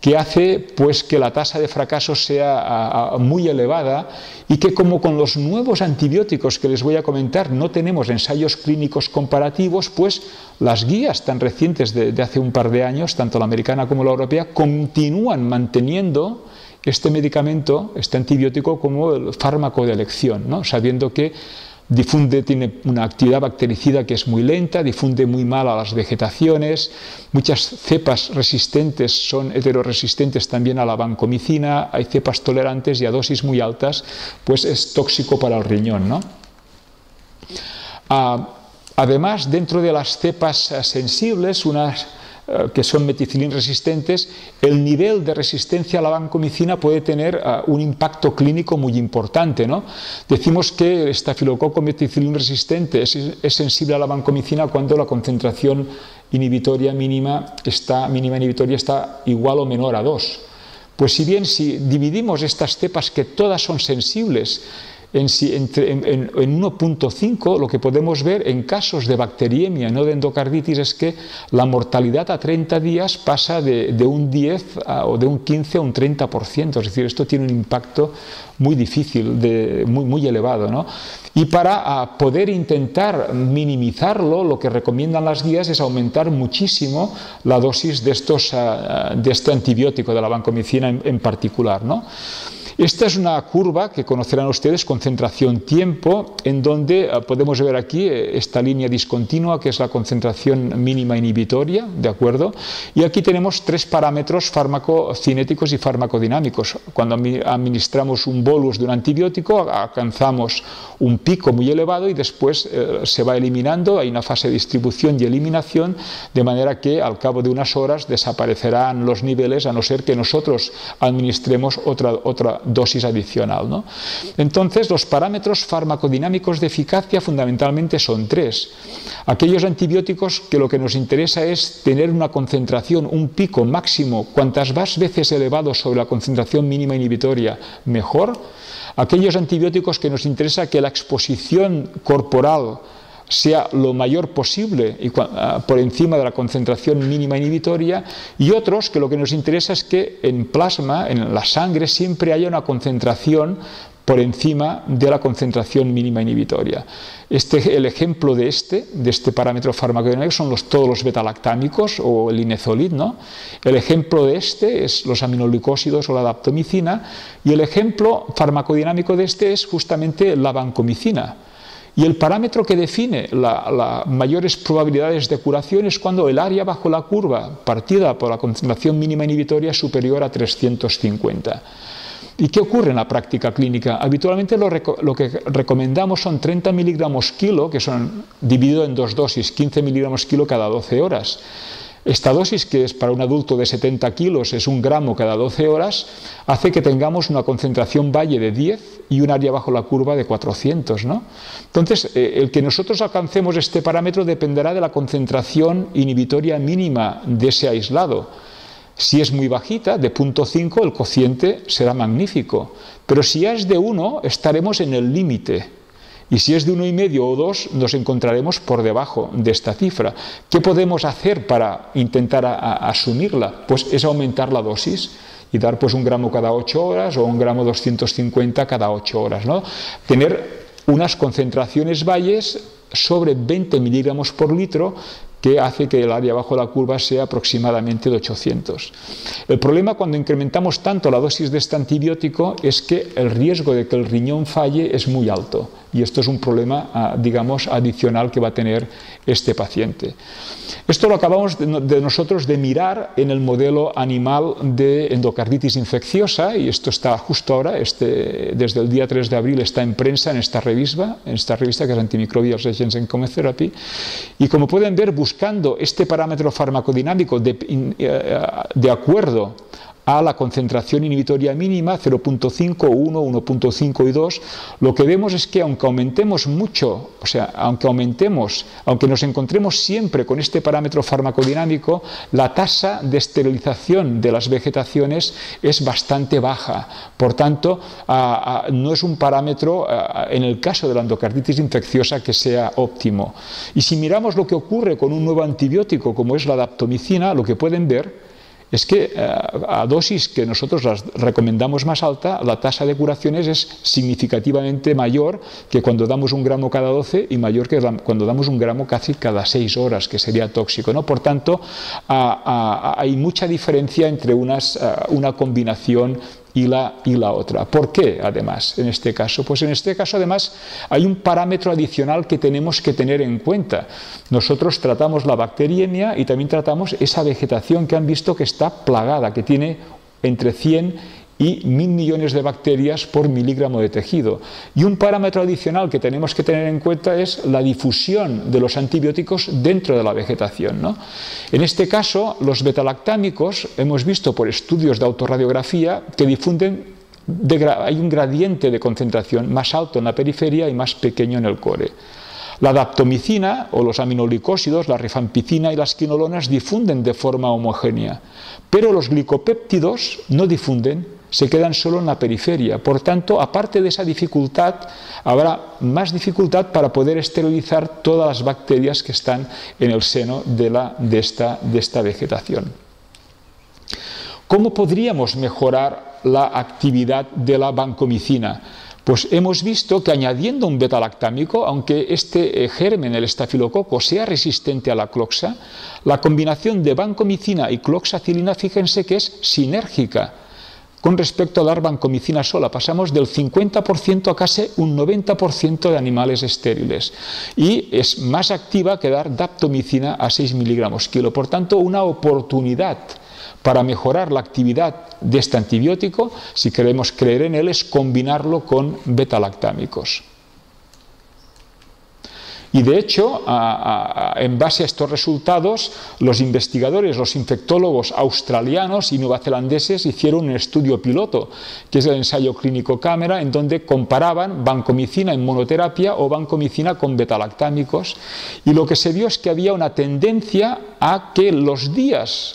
que hace pues que la tasa de fracaso sea a, a, muy elevada, y que, como con los nuevos antibióticos que les voy a comentar no tenemos ensayos clínicos comparativos, pues las guías tan recientes de, de hace un par de años, tanto la americana como la europea, continúan manteniendo este medicamento, este antibiótico, como el fármaco de elección, ¿no? Sabiendo que difunde, tiene una actividad bactericida que es muy lenta, difunde muy mal a las vegetaciones, muchas cepas resistentes son heteroresistentes también a la vancomicina, hay cepas tolerantes y a dosis muy altas, pues es tóxico para el riñón, ¿no? Ah, además, dentro de las cepas sensibles, unas que son meticilin resistentes, el nivel de resistencia a la vancomicina puede tener uh, un impacto clínico muy importante, ¿no? Decimos que el estafilococo meticilin resistente es, es sensible a la vancomicina cuando la concentración inhibitoria mínima, está, mínima inhibitoria está igual o menor a dos. Pues si bien si dividimos estas cepas, que todas son sensibles, En, en, en, en uno punto cinco, lo que podemos ver en casos de bacteriemia, no de endocarditis, es que la mortalidad a treinta días pasa de, de un diez a, o de un quince a un treinta por ciento. Es decir, esto tiene un impacto muy difícil, de, muy, muy elevado, ¿no? Y para a poder intentar minimizarlo, lo que recomiendan las guías es aumentar muchísimo la dosis de, estos, a, de este antibiótico, de la vancomicina en, en particular, ¿no? Esta es una curva que conocerán ustedes, concentración-tiempo, en donde podemos ver aquí esta línea discontinua, que es la concentración mínima inhibitoria, ¿de acuerdo? Y aquí tenemos tres parámetros farmacocinéticos y farmacodinámicos. Cuando administramos un bolus de un antibiótico, alcanzamos un pico muy elevado y después eh, se va eliminando, hay una fase de distribución y eliminación, de manera que al cabo de unas horas desaparecerán los niveles, a no ser que nosotros administremos otra, otra dosis adicional, ¿no? Entonces, los parámetros farmacodinámicos de eficacia fundamentalmente son tres. Aquellos antibióticos que lo que nos interesa es tener una concentración, un pico máximo, cuantas más veces elevado sobre la concentración mínima inhibitoria, mejor. Aquellos antibióticos que nos interesa que la exposición corporal sea lo mayor posible y por encima de la concentración mínima inhibitoria, y otros que lo que nos interesa es que en plasma, en la sangre, siempre haya una concentración por encima de la concentración mínima inhibitoria. Este, el ejemplo de este, de este parámetro farmacodinámico son los, todos los betalactámicos o el linezolid, ¿no? El ejemplo de este es los aminoglicósidos o la daptomicina, y el ejemplo farmacodinámico de este es justamente la vancomicina. Y el parámetro que define las la mayores probabilidades de curación es cuando el área bajo la curva partida por la concentración mínima inhibitoria es superior a trescientos cincuenta. ¿Y qué ocurre en la práctica clínica? Habitualmente lo, lo que recomendamos son treinta miligramos kilo, que son dividido en dos dosis, quince miligramos kilo cada doce horas. Esta dosis, que es para un adulto de setenta kilos, es un gramo cada doce horas, hace que tengamos una concentración valle de diez y un área bajo la curva de cuatrocientos, ¿no? Entonces, eh, el que nosotros alcancemos este parámetro dependerá de la concentración inhibitoria mínima de ese aislado. Si es muy bajita, de cero punto cinco, el cociente será magnífico. Pero si ya es de uno, estaremos en el límite. Y si es de uno coma cinco o dos, nos encontraremos por debajo de esta cifra. ¿Qué podemos hacer para intentar a, a asumirla? Pues es aumentar la dosis y dar pues un gramo cada ocho horas o un gramo doscientos cincuenta cada ocho horas, ¿no? Tener unas concentraciones valles sobre veinte miligramos por litro, que hace que el área bajo la curva sea aproximadamente de ochocientos. El problema cuando incrementamos tanto la dosis de este antibiótico es que el riesgo de que el riñón falle es muy alto, y esto es un problema, digamos, adicional que va a tener este paciente. Esto lo acabamos de nosotros de mirar en el modelo animal de endocarditis infecciosa, y esto está justo ahora, este, desde el día tres de abril está en prensa en esta revista, en esta revista que es Antimicrobial Agents in Chemotherapy, y como pueden ver, buscando este parámetro farmacodinámico de, de acuerdo a la concentración inhibitoria mínima cero punto cinco, uno, uno punto cinco y dos, lo que vemos es que aunque aumentemos mucho, o sea, aunque aumentemos, aunque nos encontremos siempre con este parámetro farmacodinámico, la tasa de esterilización de las vegetaciones es bastante baja. Por tanto, a, a, no es un parámetro, a, en el caso de la endocarditis infecciosa, que sea óptimo. Y si miramos lo que ocurre con un nuevo antibiótico como es la daptomicina, lo que pueden ver es que a dosis que nosotros las recomendamos más alta, la tasa de curaciones es significativamente mayor que cuando damos un gramo cada doce y mayor que cuando damos un gramo casi cada seis horas, que sería tóxico, ¿no? Por tanto, a, a, hay mucha diferencia entre unas, a, una combinación y la, y la otra. ¿Por qué, además, en este caso? Pues en este caso, además, hay un parámetro adicional que tenemos que tener en cuenta. Nosotros tratamos la bacteriemia y también tratamos esa vegetación que han visto que está plagada, que tiene entre cien y mil millones de bacterias por miligramo de tejido. Y un parámetro adicional que tenemos que tener en cuenta es la difusión de los antibióticos dentro de la vegetación, ¿no? En este caso, los betalactámicos, hemos visto por estudios de autorradiografía que difunden, de, hay un gradiente de concentración más alto en la periferia y más pequeño en el core. La daptomicina o los aminoglicósidos, la rifampicina y las quinolonas difunden de forma homogénea, pero los glicopéptidos no difunden, se quedan solo en la periferia. Por tanto, aparte de esa dificultad, habrá más dificultad para poder esterilizar todas las bacterias que están en el seno de, la, de, esta, de esta vegetación. ¿Cómo podríamos mejorar la actividad de la vancomicina? Pues hemos visto que añadiendo un beta-lactámico, aunque este germen, el estafilococo, sea resistente a la cloxa, la combinación de vancomicina y cloxacilina, fíjense que es sinérgica. Con respecto a dar vancomicina sola, pasamos del cincuenta por ciento a casi un noventa por ciento de animales estériles, y es más activa que dar daptomicina a seis miligramos kilo. Por tanto, una oportunidad para mejorar la actividad de este antibiótico, si queremos creer en él, es combinarlo con betalactámicos. Y de hecho, a, a, en base a estos resultados, los investigadores, los infectólogos australianos y neozelandeses hicieron un estudio piloto, que es el ensayo clínico Cámara, en donde comparaban vancomicina en monoterapia o vancomicina con betalactámicos, y lo que se vio es que había una tendencia a que los días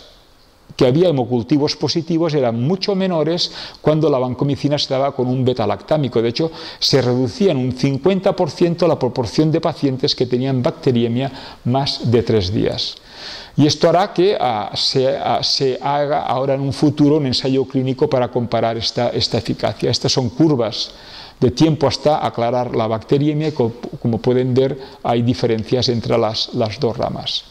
que había hemocultivos positivos eran mucho menores cuando la vancomicina se daba con un betalactámico. De hecho, se reducía en un cincuenta por ciento la proporción de pacientes que tenían bacteriemia más de tres días. Y esto hará que a, se, a, se haga ahora en un futuro un ensayo clínico para comparar esta, esta eficacia. Estas son curvas de tiempo hasta aclarar la bacteriemia, y como, como pueden ver, hay diferencias entre las, las dos ramas.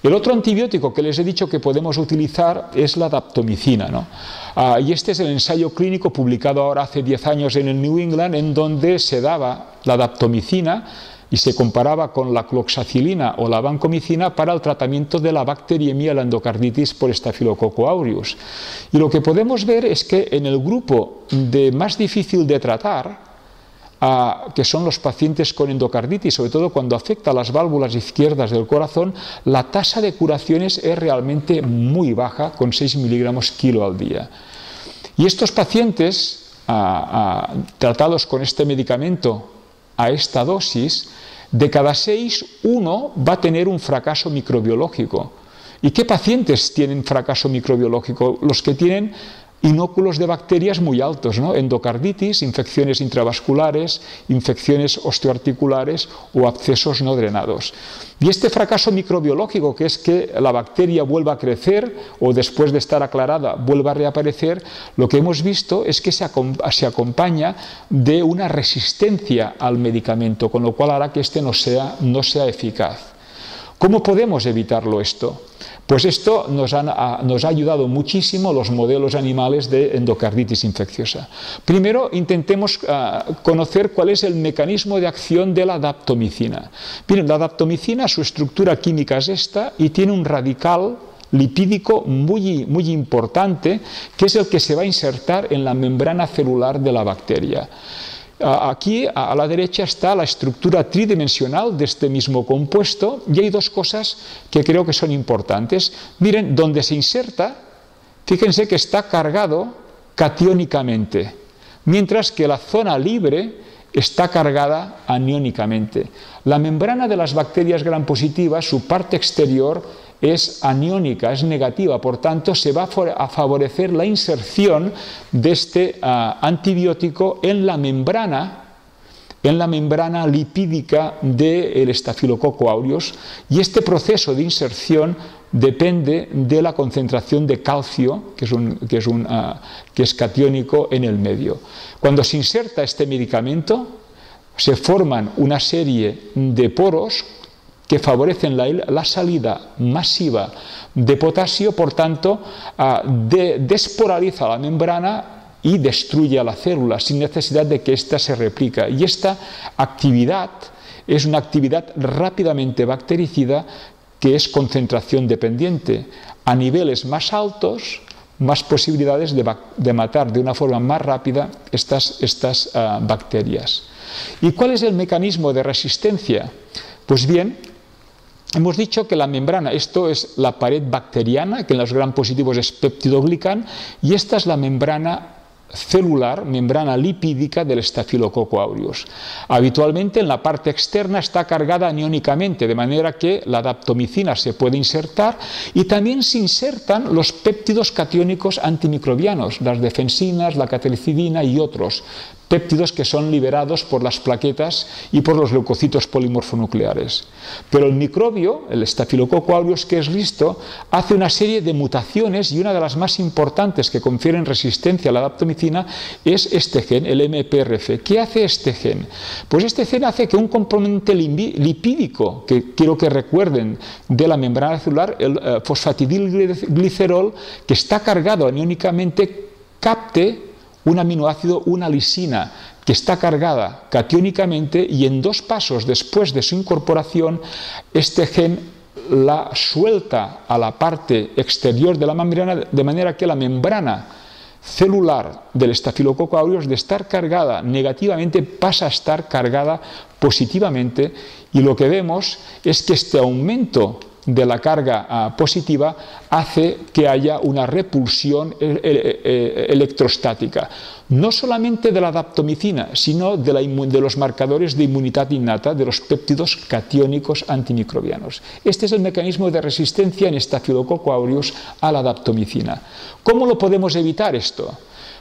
El otro antibiótico que les he dicho que podemos utilizar es la daptomicina, ¿no? Ah, y este es el ensayo clínico publicado ahora hace diez años en el New England, en donde se daba la daptomicina y se comparaba con la cloxacilina o la vancomicina para el tratamiento de la bacteriemia y la endocarditis por Staphylococcus aureus. Y lo que podemos ver es que en el grupo de más difícil de tratar, A, que son los pacientes con endocarditis, sobre todo cuando afecta a las válvulas izquierdas del corazón, la tasa de curaciones es realmente muy baja, con seis miligramos kilo al día. Y estos pacientes a, a, tratados con este medicamento a esta dosis, de cada seis, uno va a tener un fracaso microbiológico. ¿Y qué pacientes tienen fracaso microbiológico? Los que tienen inóculos de bacterias muy altos, ¿no? Endocarditis, infecciones intravasculares, infecciones osteoarticulares o abscesos no drenados. Y este fracaso microbiológico, que es que la bacteria vuelva a crecer o después de estar aclarada vuelva a reaparecer, lo que hemos visto es que se, acom se acompaña de una resistencia al medicamento, con lo cual hará que este no sea, no sea eficaz. ¿Cómo podemos evitarlo esto? Pues esto nos, han, nos ha ayudado muchísimo los modelos animales de endocarditis infecciosa. Primero, intentemos uh, conocer cuál es el mecanismo de acción de la daptomicina. Miren, la daptomicina, su estructura química es esta y tiene un radical lipídico muy, muy importante, que es el que se va a insertar en la membrana celular de la bacteria. Aquí a la derecha está la estructura tridimensional de este mismo compuesto y hay dos cosas que creo que son importantes. Miren, donde se inserta, fíjense que está cargado catiónicamente, mientras que la zona libre está cargada aniónicamente. La membrana de las bacterias gram-positivas, su parte exterior, es aniónica, es negativa, por tanto se va a favorecer la inserción de este uh, antibiótico en la membrana en la membrana lipídica del estafilococo aureus, y este proceso de inserción depende de la concentración de calcio, que es, un, que, es un, uh, que es catiónico en el medio. Cuando se inserta este medicamento se forman una serie de poros que favorecen la, la salida masiva de potasio, por tanto, de, despolariza la membrana y destruye a la célula sin necesidad de que ésta se replique. Y esta actividad es una actividad rápidamente bactericida que es concentración dependiente. A niveles más altos, más posibilidades de, de matar de una forma más rápida estas, estas uh, bacterias. ¿Y cuál es el mecanismo de resistencia? Pues bien, hemos dicho que la membrana, esto es la pared bacteriana, que en los gram positivos es peptidoglicán, y esta es la membrana celular, membrana lipídica del estafilococo aureus. Habitualmente en la parte externa está cargada aniónicamente, de manera que la daptomicina se puede insertar, y también se insertan los péptidos catiónicos antimicrobianos, las defensinas, la catelicidina y otros péptidos que son liberados por las plaquetas y por los leucocitos polimorfonucleares. Pero el microbio, el Staphylococcus aureus, que es listo, hace una serie de mutaciones, y una de las más importantes que confieren resistencia a la daptomicina es este gen, el M P R F. ¿Qué hace este gen? Pues este gen hace que un componente lipídico, que quiero que recuerden, de la membrana celular, el eh, fosfatidilglicerol, que está cargado aniónicamente, capte un aminoácido, una lisina, que está cargada catiónicamente, y en dos pasos después de su incorporación, este gen la suelta a la parte exterior de la membrana, de manera que la membrana celular del estafilococo aureus, de estar cargada negativamente, pasa a estar cargada positivamente, y lo que vemos es que este aumento de la carga positiva hace que haya una repulsión electrostática, no solamente de la daptomicina, sino de, la de los marcadores de inmunidad innata, de los péptidos catiónicos antimicrobianos. Este es el mecanismo de resistencia en Staphylococcus aureus a la daptomicina. ¿Cómo lo podemos evitar esto?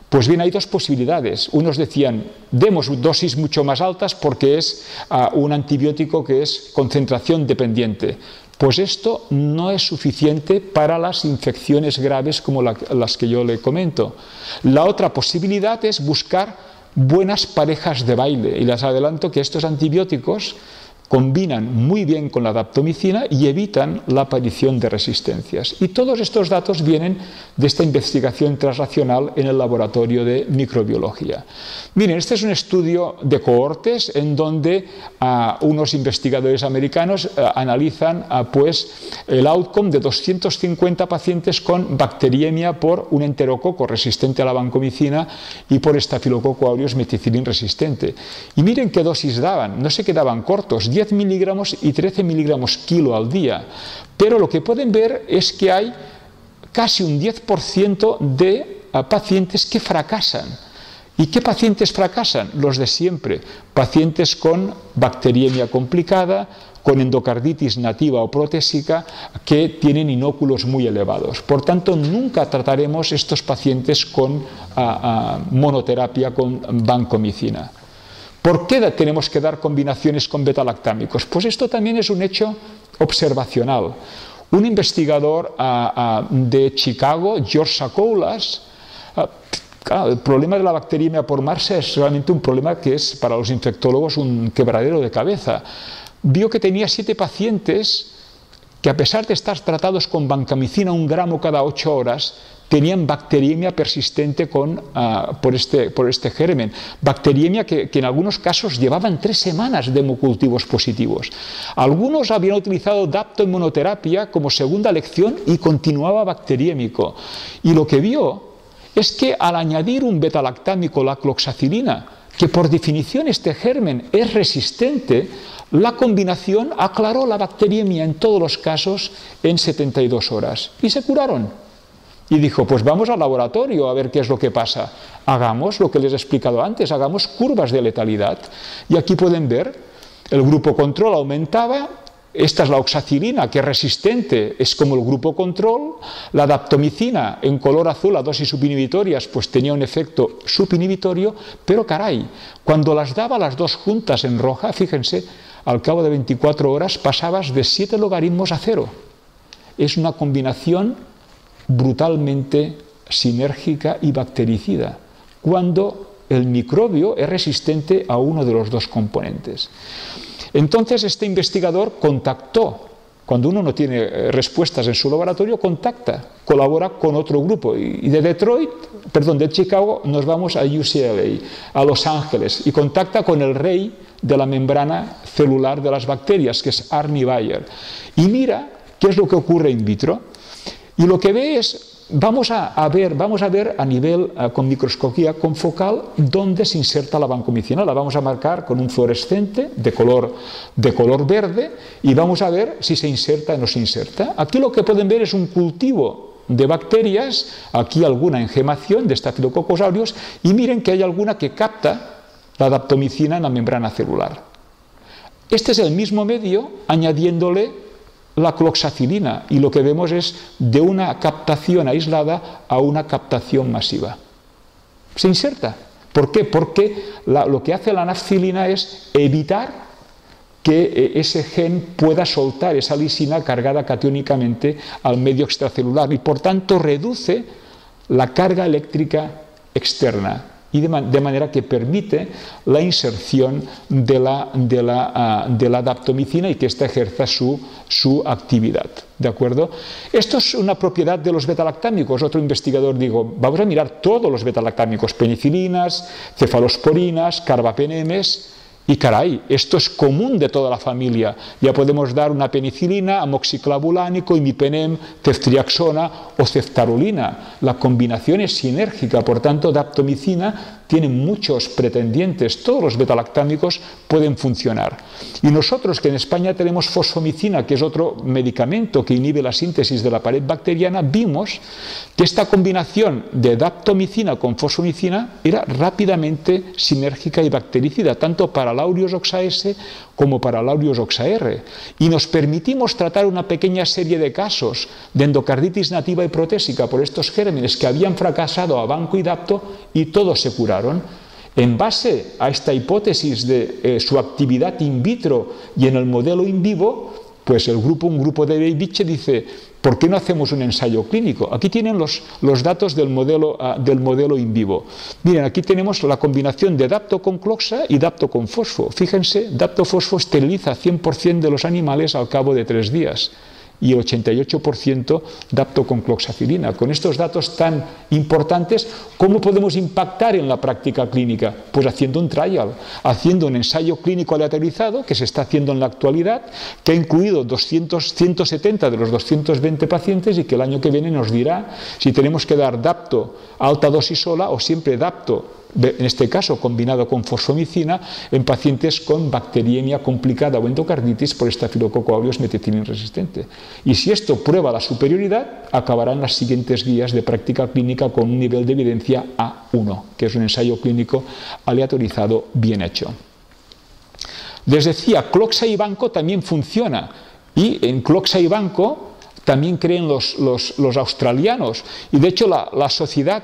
Pues bien, hay dos posibilidades. Unos decían, demos dosis mucho más altas porque es uh, un antibiótico que es concentración dependiente. Pues esto no es suficiente para las infecciones graves como la, las que yo le comento. La otra posibilidad es buscar buenas parejas de baile. Y les adelanto que estos antibióticos combinan muy bien con la daptomicina y evitan la aparición de resistencias. Y todos estos datos vienen de esta investigación translacional en el laboratorio de microbiología. Miren, este es un estudio de cohortes en donde uh, unos investigadores americanos uh, analizan uh, pues, el outcome de doscientos cincuenta pacientes con bacteriemia por un enterococo resistente a la vancomicina y por estafilococo aureus meticilin resistente. Y miren qué dosis daban, no se quedaban cortos, diez miligramos y trece miligramos kilo al día. Pero lo que pueden ver es que hay casi un diez por ciento de pacientes que fracasan. ¿Y qué pacientes fracasan? Los de siempre. Pacientes con bacteriemia complicada, con endocarditis nativa o protésica, que tienen inóculos muy elevados. Por tanto, nunca trataremos estos pacientes con a, a, monoterapia, con vancomicina. ¿Por qué tenemos que dar combinaciones con betalactámicos? Pues esto también es un hecho observacional. Un investigador uh, uh, de Chicago, George Sakoulas, uh, claro, el problema de la bacteriemia por Marsa es realmente un problema que es para los infectólogos un quebradero de cabeza. Vio que tenía siete pacientes que a pesar de estar tratados con vancomicina un gramo cada ocho horas, tenían bacteriemia persistente con, uh, por, este, por este germen. Bacteriemia que, que en algunos casos llevaban tres semanas de hemocultivos positivos. Algunos habían utilizado DAPTO en monoterapia como segunda lección y continuaba bacteriémico. Y lo que vio es que al añadir un betalactámico, la cloxacilina, que por definición este germen es resistente, la combinación aclaró la bacteriemia en todos los casos en setenta y dos horas. Y se curaron. Y dijo, pues vamos al laboratorio a ver qué es lo que pasa. Hagamos lo que les he explicado antes, hagamos curvas de letalidad. Y aquí pueden ver, el grupo control aumentaba, esta es la oxacilina, que es resistente, es como el grupo control, la daptomicina en color azul a dosis subinhibitorias, pues tenía un efecto subinhibitorio, pero caray, cuando las daba las dos juntas en roja, fíjense, al cabo de veinticuatro horas pasabas de siete logaritmos a cero. Es una combinación brutalmente sinérgica y bactericida, cuando el microbio es resistente a uno de los dos componentes. Entonces este investigador contactó, cuando uno no tiene respuestas en su laboratorio, contacta, colabora con otro grupo, y de Detroit, perdón, de Chicago nos vamos a U C L A, a Los Ángeles, y contacta con el rey de la membrana celular de las bacterias, que es Arne Bayer, y mira qué es lo que ocurre in vitro. Y lo que ve es, vamos a, a ver, vamos a ver a nivel, a, con microscopía confocal, dónde se inserta la vancomicina. La vamos a marcar con un fluorescente de color, de color verde, y vamos a ver si se inserta o no se inserta. Aquí lo que pueden ver es un cultivo de bacterias, aquí alguna engemación de Staphylococcus aureus, y miren que hay alguna que capta la daptomicina en la membrana celular. Este es el mismo medio, añadiéndole la cloxacilina, y lo que vemos es de una captación aislada a una captación masiva. Se inserta. ¿Por qué? Porque la, lo que hace la nafcilina es evitar que ese gen pueda soltar esa lisina cargada catiónicamente al medio extracelular y por tanto reduce la carga eléctrica externa y de, man, de manera que permite la inserción de la, de la, uh, de la daptomicina y que ésta ejerza su, su actividad. ¿De acuerdo? Esto es una propiedad de los betalactámicos. Otro investigador dijo, vamos a mirar todos los betalactámicos, penicilinas, cefalosporinas, carbapenemes, y caray, esto es común de toda la familia. Ya podemos dar una penicilina, amoxiclavulánico, imipenem, ceftriaxona o ceftarolina. La combinación es sinérgica, por tanto, daptomicina tiene muchos pretendientes. Todos los betalactámicos pueden funcionar. Y nosotros, que en España tenemos fosfomicina, que es otro medicamento que inhibe la síntesis de la pared bacteriana, vimos que esta combinación de daptomicina con fosfomicina era rápidamente sinérgica y bactericida, tanto para Aureus oxae como para Aureus oxaR, y nos permitimos tratar una pequeña serie de casos de endocarditis nativa y protésica por estos gérmenes que habían fracasado a Banco y DAPTO, y todos se curaron. En base a esta hipótesis de eh, su actividad in vitro y en el modelo in vivo, pues el grupo, un grupo de Binge dice, ¿por qué no hacemos un ensayo clínico? Aquí tienen los, los datos del modelo, uh, del modelo in vivo. Miren, aquí tenemos la combinación de DAPTO con CLOXA y DAPTO con fosfo. Fíjense, DAPTO-fosfo esteriliza cien por ciento de los animales al cabo de tres días y el ochenta y ocho por ciento DAPTO con cloxacilina. Con estos datos tan importantes, ¿cómo podemos impactar en la práctica clínica? Pues haciendo un trial, haciendo un ensayo clínico aleatorizado que se está haciendo en la actualidad, que ha incluido doscientos, ciento setenta de los doscientos veinte pacientes y que el año que viene nos dirá si tenemos que dar DAPTO a alta dosis sola o siempre DAPTO, en este caso combinado con fosfomicina, en pacientes con bacteriemia complicada o endocarditis por Staphylococcus aureus meticilin resistente. Y si esto prueba la superioridad, acabarán las siguientes guías de práctica clínica con un nivel de evidencia A uno, que es un ensayo clínico aleatorizado bien hecho. Les decía, CLOXA y BANCO también funciona, y en CLOXA y BANCO también creen los, los, los australianos, y de hecho la, la sociedad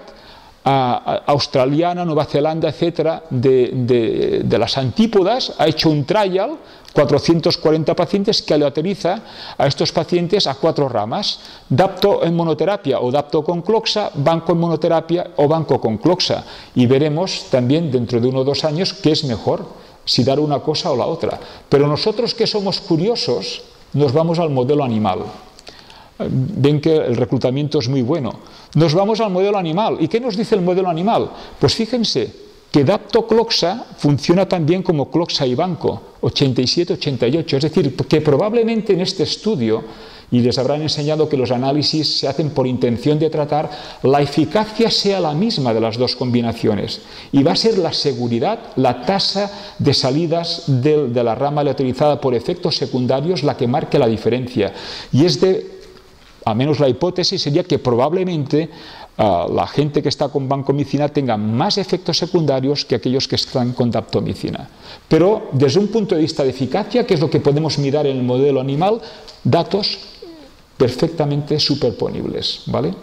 A australiana, Nueva Zelanda, etcétera, de, de, de las antípodas, ha hecho un trial, cuatrocientos cuarenta pacientes, que aleatoriza a estos pacientes a cuatro ramas: DAPTO en monoterapia o DAPTO con CLOXA, BANCO en monoterapia o BANCO con CLOXA, y veremos también dentro de uno o dos años qué es mejor, si dar una cosa o la otra. Pero nosotros que somos curiosos, Nos vamos al modelo animal. Ven que el reclutamiento es muy bueno. Nos vamos al modelo animal. ¿Y qué nos dice el modelo animal? Pues fíjense que DAPTO-CLOXA funciona también como CLOXA y BANCO, ochenta y siete ochenta y ocho. Es decir, que probablemente en este estudio, y les habrán enseñado que los análisis se hacen por intención de tratar, la eficacia sea la misma de las dos combinaciones. Y va a ser la seguridad, la tasa de salidas de, de la rama aleatorizada por efectos secundarios la que marque la diferencia. Y es de... a menos la hipótesis sería que probablemente uh, la gente que está con vancomicina tenga más efectos secundarios que aquellos que están con daptomicina. Pero desde un punto de vista de eficacia, que es lo que podemos mirar en el modelo animal, datos perfectamente superponibles, ¿vale?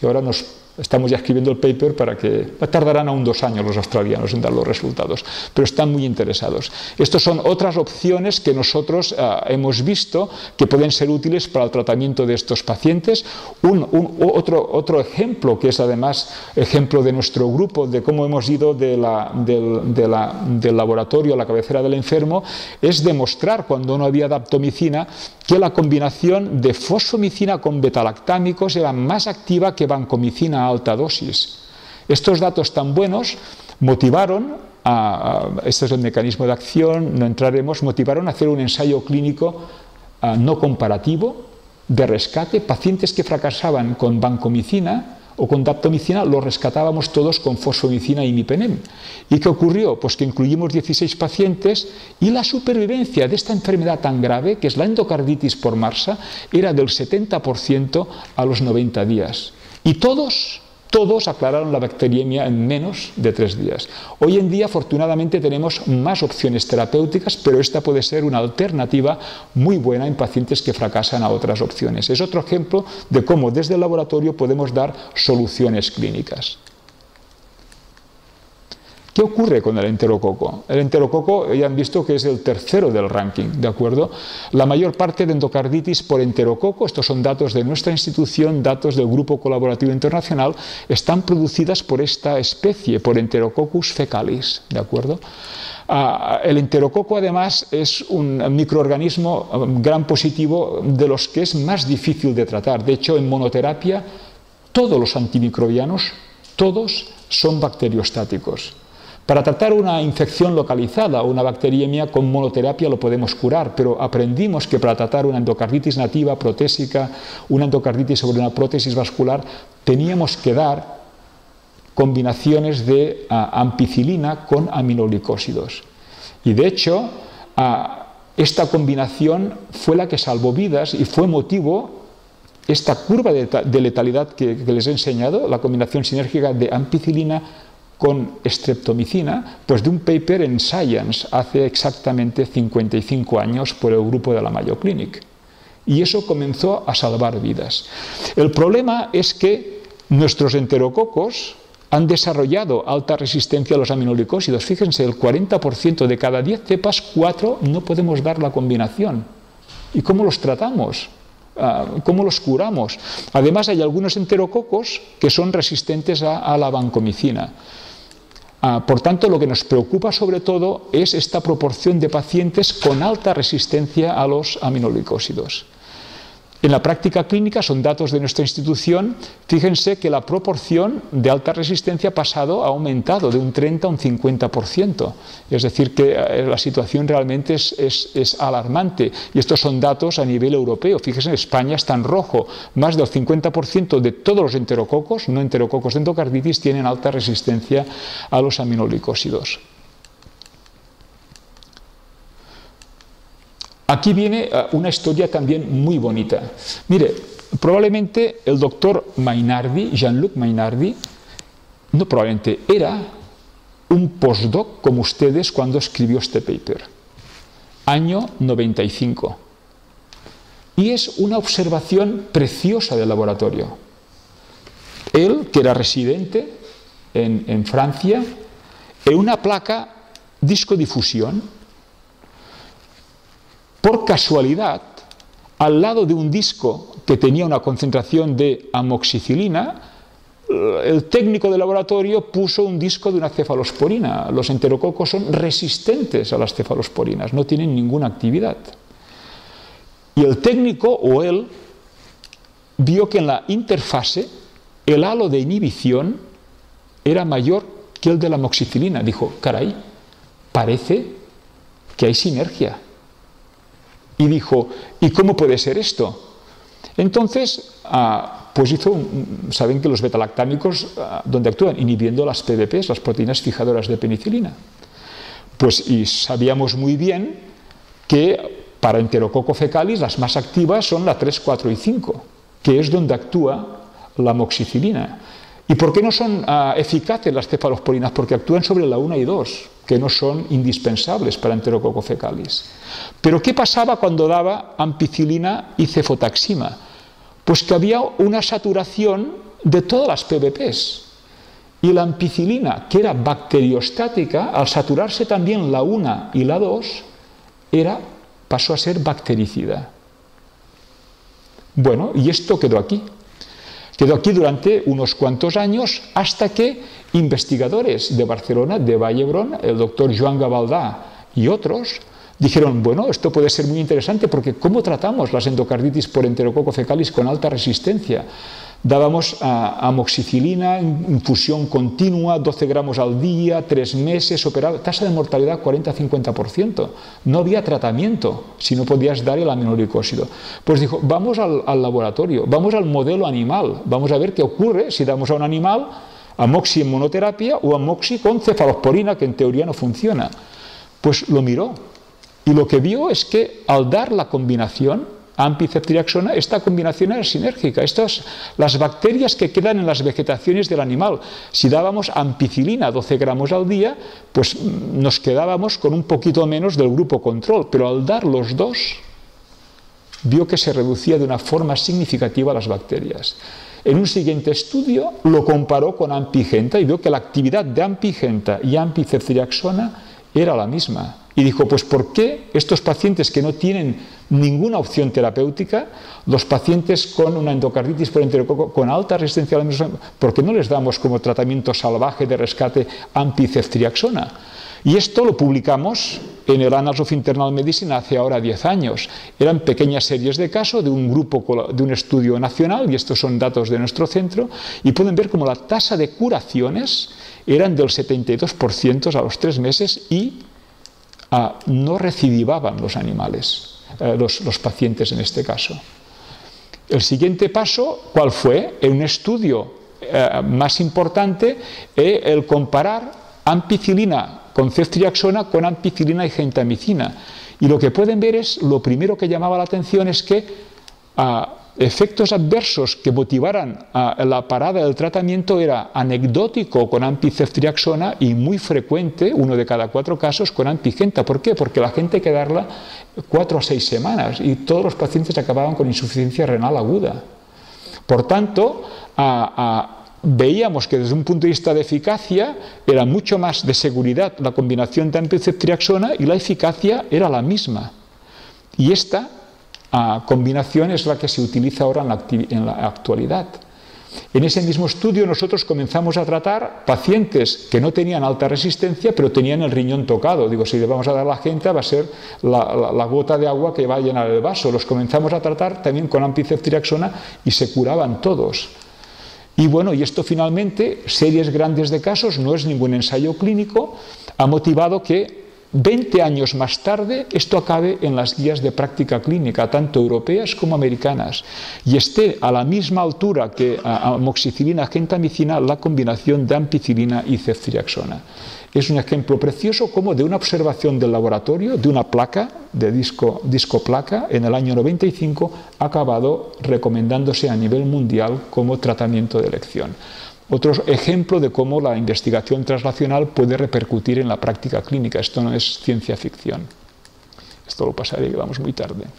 Y ahora nos estamos ya escribiendo el paper para que... tardarán aún dos años los australianos en dar los resultados, pero están muy interesados. Estas son otras opciones que nosotros uh, hemos visto que pueden ser útiles para el tratamiento de estos pacientes. Un, un, otro, otro ejemplo, que es además ejemplo de nuestro grupo, de cómo hemos ido de la, del, de la, del laboratorio a la cabecera del enfermo, es demostrar, cuando no había daptomicina, que la combinación de fosfomicina con betalactámicos era más activa que vancomicina a alta dosis. Estos datos tan buenos motivaron, a, a, este es el mecanismo de acción, no entraremos, motivaron a hacer un ensayo clínico a, no comparativo de rescate. Pacientes que fracasaban con vancomicina o con daptomicina los rescatábamos todos con fosfomicina y mipenem. ¿Y qué ocurrió? Pues que incluimos dieciséis pacientes y la supervivencia de esta enfermedad tan grave, que es la endocarditis por Marsa, era del setenta por ciento a los noventa días. Y todos, todos aclararon la bacteriemia en menos de tres días. Hoy en día, afortunadamente, tenemos más opciones terapéuticas, pero esta puede ser una alternativa muy buena en pacientes que fracasan a otras opciones. Es otro ejemplo de cómo desde el laboratorio podemos dar soluciones clínicas. ¿Qué ocurre con el enterococo? El enterococo ya han visto que es el tercero del ranking, ¿de acuerdo? La mayor parte de endocarditis por enterococo, estos son datos de nuestra institución, datos del Grupo Colaborativo Internacional, están producidas por esta especie, por Enterococcus faecalis, ¿de acuerdo? Ah, el enterococo además es un microorganismo gran positivo de los que es más difícil de tratar. De hecho, en monoterapia, todos los antimicrobianos, todos son bacteriostáticos. Para tratar una infección localizada o una bacteriemia con monoterapia lo podemos curar, pero aprendimos que para tratar una endocarditis nativa, protésica, una endocarditis sobre una prótesis vascular, teníamos que dar combinaciones de a, ampicilina con aminoglicósidos. Y de hecho, a, esta combinación fue la que salvó vidas y fue motivo... esta curva de, de letalidad que, que les he enseñado, la combinación sinérgica de ampicilina con streptomicina, pues de un paper en Science hace exactamente cincuenta y cinco años por el grupo de la Mayo Clinic. Y eso comenzó a salvar vidas. El problema es que nuestros enterococos han desarrollado alta resistencia a los aminoglicósidos. Fíjense, el cuarenta por ciento de cada diez cepas, cuatro no podemos dar la combinación. ¿Y cómo los tratamos? ¿Cómo los curamos? Además, hay algunos enterococos que son resistentes a, a la vancomicina. Ah, por tanto, lo que nos preocupa sobre todo es esta proporción de pacientes con alta resistencia a los aminoglicósidos. En la práctica clínica, son datos de nuestra institución, fíjense que la proporción de alta resistencia pasado ha aumentado de un treinta a un cincuenta por ciento. Es decir, que la situación realmente es, es, es alarmante. Y estos son datos a nivel europeo. Fíjense, España está en rojo. Más del cincuenta por ciento de todos los enterococos, no enterococos de endocarditis, tienen alta resistencia a los aminoglicósidos. Aquí viene una historia también muy bonita. Mire, probablemente el doctor Mainardi, Jean-Luc Mainardi, no probablemente, era un postdoc como ustedes cuando escribió este paper. Año noventa y cinco. Y es una observación preciosa del laboratorio. Él, que era residente en, en Francia, en una placa discodifusión, por casualidad, al lado de un disco que tenía una concentración de amoxicilina, el técnico del laboratorio puso un disco de una cefalosporina. Los enterococos son resistentes a las cefalosporinas, no tienen ninguna actividad. Y el técnico o él vio que en la interfase el halo de inhibición era mayor que el de la amoxicilina. Dijo, caray, parece que hay sinergia. Y dijo, ¿y cómo puede ser esto? Entonces, ah, pues hizo, un, saben que los betalactámicos, ah, ¿dónde actúan? Inhibiendo las P B Ps, las proteínas fijadoras de penicilina. Pues y sabíamos muy bien que para Enterococcus faecalis las más activas son la tres, cuatro y cinco, que es donde actúa la amoxicilina. ¿Y por qué no son ah, eficaces las cefalosporinas? Porque actúan sobre la uno y dos, que no son indispensables para Enterococcus faecalis. Pero ¿qué pasaba cuando daba ampicilina y cefotaxima? Pues que había una saturación de todas las P B Ps. Y la ampicilina, que era bacteriostática, al saturarse también la uno y la dos, era, pasó a ser bactericida. Bueno, y esto quedó aquí. Quedó aquí durante unos cuantos años hasta que investigadores de Barcelona, de Vall-d'Hebron, el doctor Joan Gavaldà y otros, dijeron, bueno, esto puede ser muy interesante porque ¿cómo tratamos las endocarditis por enterococo fecalis con alta resistencia? Dábamos a, amoxicilina, infusión continua, doce gramos al día, tres meses, operaba, tasa de mortalidad cuarenta a cincuenta por ciento. No había tratamiento si no podías dar el aminoglicósido. Pues dijo, vamos al, al laboratorio, vamos al modelo animal, vamos a ver qué ocurre si damos a un animal amoxi en monoterapia o amoxi con cefalosporina, que en teoría no funciona. Pues lo miró. Y lo que vio es que al dar la combinación ampiceptriaxona, esta combinación era sinérgica. Estas, las bacterias que quedan en las vegetaciones del animal, si dábamos ampicilina doce gramos al día, pues nos quedábamos con un poquito menos del grupo control. Pero al dar los dos, vio que se reducía de una forma significativa las bacterias. En un siguiente estudio lo comparó con ampigenta y vio que la actividad de ampigenta y ampiceptriaxona era la misma. Y dijo, pues ¿por qué estos pacientes que no tienen ninguna opción terapéutica, los pacientes con una endocarditis por enterococo con alta resistencia a la misma, ¿por qué no les damos como tratamiento salvaje de rescate ampiceftriaxona? Y esto lo publicamos en el Annals of Internal Medicine hace ahora diez años. Eran pequeñas series de casos de un grupo, de un estudio nacional, y estos son datos de nuestro centro, y pueden ver como la tasa de curaciones eran del setenta y dos por ciento a los tres meses y Ah, no recidivaban los animales, eh, los, los pacientes en este caso. El siguiente paso, ¿cuál fue? En un estudio eh, más importante, eh, el comparar ampicilina con ceftriaxona con ampicilina y gentamicina. Y lo que pueden ver es, lo primero que llamaba la atención es que ah, efectos adversos que motivaran ah, la parada del tratamiento era anecdótico con ampiceftriaxona y muy frecuente, uno de cada cuatro casos, con ampigenta. ¿Por qué? Porque la gente hay que darla cuatro a seis semanas y todos los pacientes acababan con insuficiencia renal aguda. Por tanto, ah, ah, veíamos que desde un punto de vista de eficacia era mucho más de seguridad la combinación de ampiceftriaxona y la eficacia era la misma. Y esta A combinación es la que se utiliza ahora en la, en la actualidad. En ese mismo estudio nosotros comenzamos a tratar pacientes que no tenían alta resistencia pero tenían el riñón tocado. Digo, si le vamos a dar a la gente va a ser la, la, la gota de agua que va a llenar el vaso. Los comenzamos a tratar también con ampiceftriaxona y se curaban todos. Y bueno, y esto finalmente, series grandes de casos, no es ningún ensayo clínico, ha motivado que veinte años más tarde esto acabe en las guías de práctica clínica, tanto europeas como americanas, y esté a la misma altura que amoxicilina, gentamicina, la combinación de ampicilina y ceftriaxona. Es un ejemplo precioso como de una observación del laboratorio, de una placa, de disco, disco placa, en el año noventa y cinco ha acabado recomendándose a nivel mundial como tratamiento de elección. Otro ejemplo de cómo la investigación translacional puede repercutir en la práctica clínica. Esto no es ciencia ficción. Esto lo pasaré, vamos muy tarde.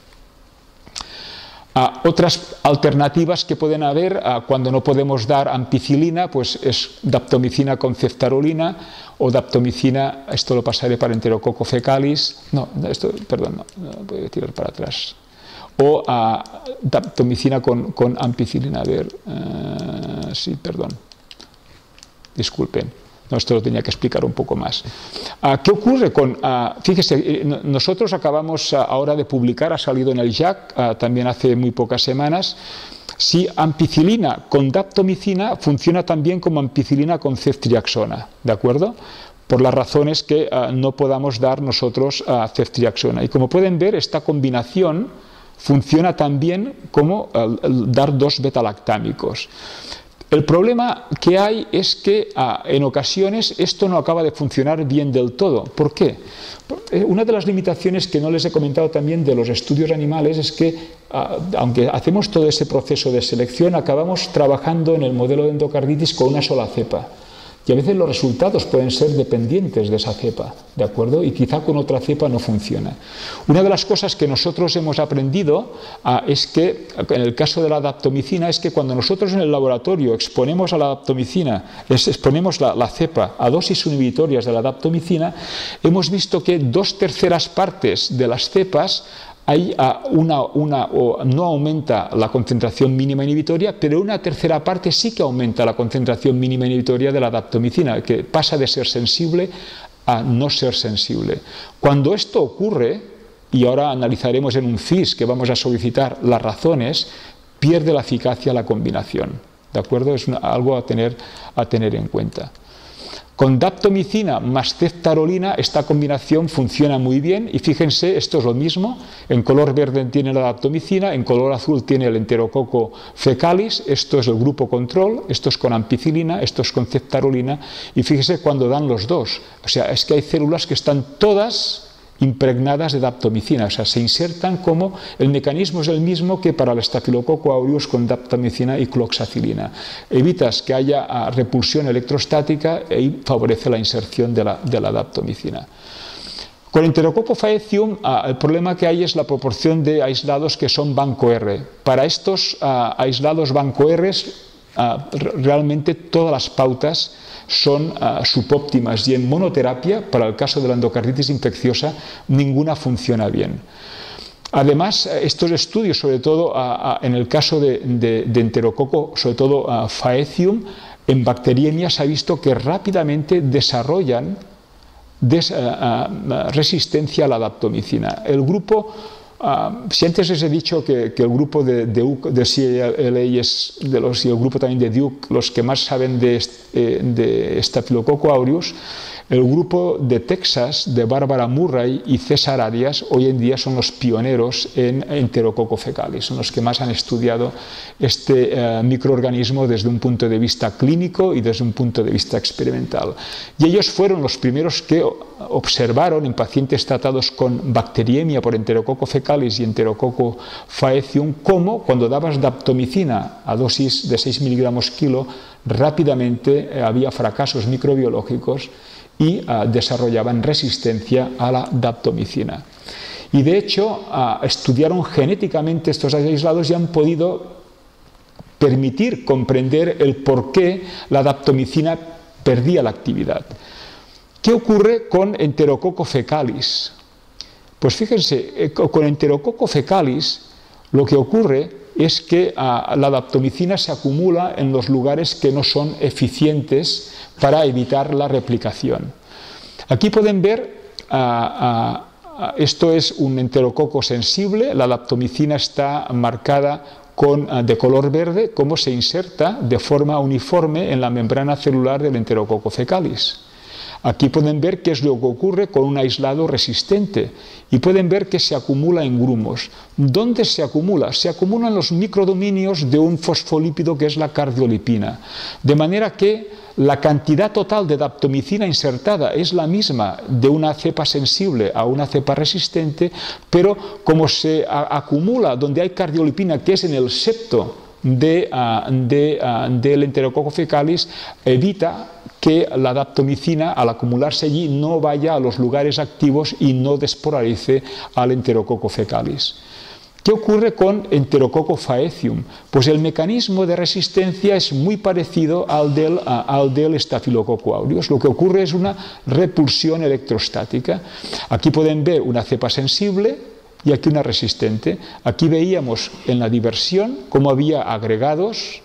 Ah, otras alternativas que pueden haber ah, cuando no podemos dar ampicilina, pues es daptomicina con ceftarolina o daptomicina, esto lo pasaré para enterococcus faecalis. No, esto, perdón, no, no voy a tirar para atrás. O ah, daptomicina con, con ampicilina. A ver, ah, sí, perdón. Disculpen, No, esto lo tenía que explicar un poco más. ¿Qué ocurre con...? Fíjese, nosotros acabamos ahora de publicar, ha salido en el J A C, también hace muy pocas semanas, si ampicilina con daptomicina funciona también como ampicilina con ceftriaxona, ¿de acuerdo? Por las razones que no podamos dar nosotros ceftriaxona. Y como pueden ver, esta combinación funciona también como dar dos betalactámicos. El problema que hay es que ah, en ocasiones esto no acaba de funcionar bien del todo. ¿Por qué? Una de las limitaciones que no les he comentado también de los estudios animales es que, ah, aunque hacemos todo ese proceso de selección, acabamos trabajando en el modelo de endocarditis con una sola cepa. Y a veces los resultados pueden ser dependientes de esa cepa, ¿de acuerdo? Y quizá con otra cepa no funciona. Una de las cosas que nosotros hemos aprendido ah, es que, en el caso de la daptomicina, es que cuando nosotros en el laboratorio exponemos a la daptomicina, exponemos la, la cepa a dosis inhibitorias de la daptomicina, hemos visto que dos terceras partes de las cepas hay una, una, o no aumenta la concentración mínima inhibitoria, pero una tercera parte sí que aumenta la concentración mínima inhibitoria de la daptomicina, que pasa de ser sensible a no ser sensible. Cuando esto ocurre, y ahora analizaremos en un C I S que vamos a solicitar las razones, pierde la eficacia la combinación, ¿de acuerdo? Es una, algo a tener, a tener en cuenta. Con daptomicina más ceftarolina esta combinación funciona muy bien y fíjense, esto es lo mismo, en color verde tiene la daptomicina, en color azul tiene el enterococo fecalis, esto es el grupo control, esto es con ampicilina, esto es con ceftarolina y fíjense cuando dan los dos, o sea, es que hay células que están todas impregnadas de daptomicina, o sea, se insertan como el mecanismo es el mismo que para el Staphylococcus aureus con daptomicina y cloxacilina. Evitas que haya repulsión electrostática y favorece la inserción de la, de la daptomicina. Con Enterococcus faecium, el problema que hay es la proporción de aislados que son banco R. Para estos aislados banco R, realmente todas las pautas son uh, subóptimas y en monoterapia, para el caso de la endocarditis infecciosa, ninguna funciona bien. Además, estos estudios, sobre todo uh, uh, en el caso de, de, de enterococo, sobre todo uh, faecium, en bacteriemia se ha visto que rápidamente desarrollan des, uh, uh, resistencia a la daptomicina. El grupo... Uh, si antes les he dicho que, que el grupo de, de, de C L A es de los, y el grupo también de Duke los que más saben de, de Staphylococcus aureus, el grupo de Texas de Bárbara Murray y César Arias hoy en día son los pioneros en Enterococcus faecalis, son los que más han estudiado este uh, microorganismo desde un punto de vista clínico y desde un punto de vista experimental. Y ellos fueron los primeros que observaron en pacientes tratados con bacteriemia por Enterococcus faecalis y Enterococcus faecium, como cuando dabas daptomicina a dosis de seis miligramos kilo, rápidamente había fracasos microbiológicos y uh, desarrollaban resistencia a la daptomicina. Y de hecho, uh, estudiaron genéticamente estos aislados y han podido permitir comprender el por qué la daptomicina perdía la actividad. ¿Qué ocurre con Enterococcus faecalis? Pues fíjense, con Enterococcus faecalis lo que ocurre es que a, la daptomicina se acumula en los lugares que no son eficientes para evitar la replicación. Aquí pueden ver, a, a, a, esto es un enterococo sensible, la daptomicina está marcada con, a, de color verde, como se inserta de forma uniforme en la membrana celular del Enterococcus faecalis. Aquí pueden ver qué es lo que ocurre con un aislado resistente y pueden ver que se acumula en grumos. ¿Dónde se acumula? Se acumulan los microdominios de un fosfolípido que es la cardiolipina. De manera que la cantidad total de daptomicina insertada es la misma de una cepa sensible a una cepa resistente, pero como se acumula donde hay cardiolipina, que es en el septo de, de, del Enterococcus faecalis, evita que la daptomicina al acumularse allí no vaya a los lugares activos y no despolarice al Enterococcus faecalis. ¿Qué ocurre con Enterococcus faecium? Pues el mecanismo de resistencia es muy parecido al del, al del Staphylococcus aureus. Lo que ocurre es una repulsión electrostática. Aquí pueden ver una cepa sensible y aquí una resistente. Aquí veíamos en la diversión cómo había agregados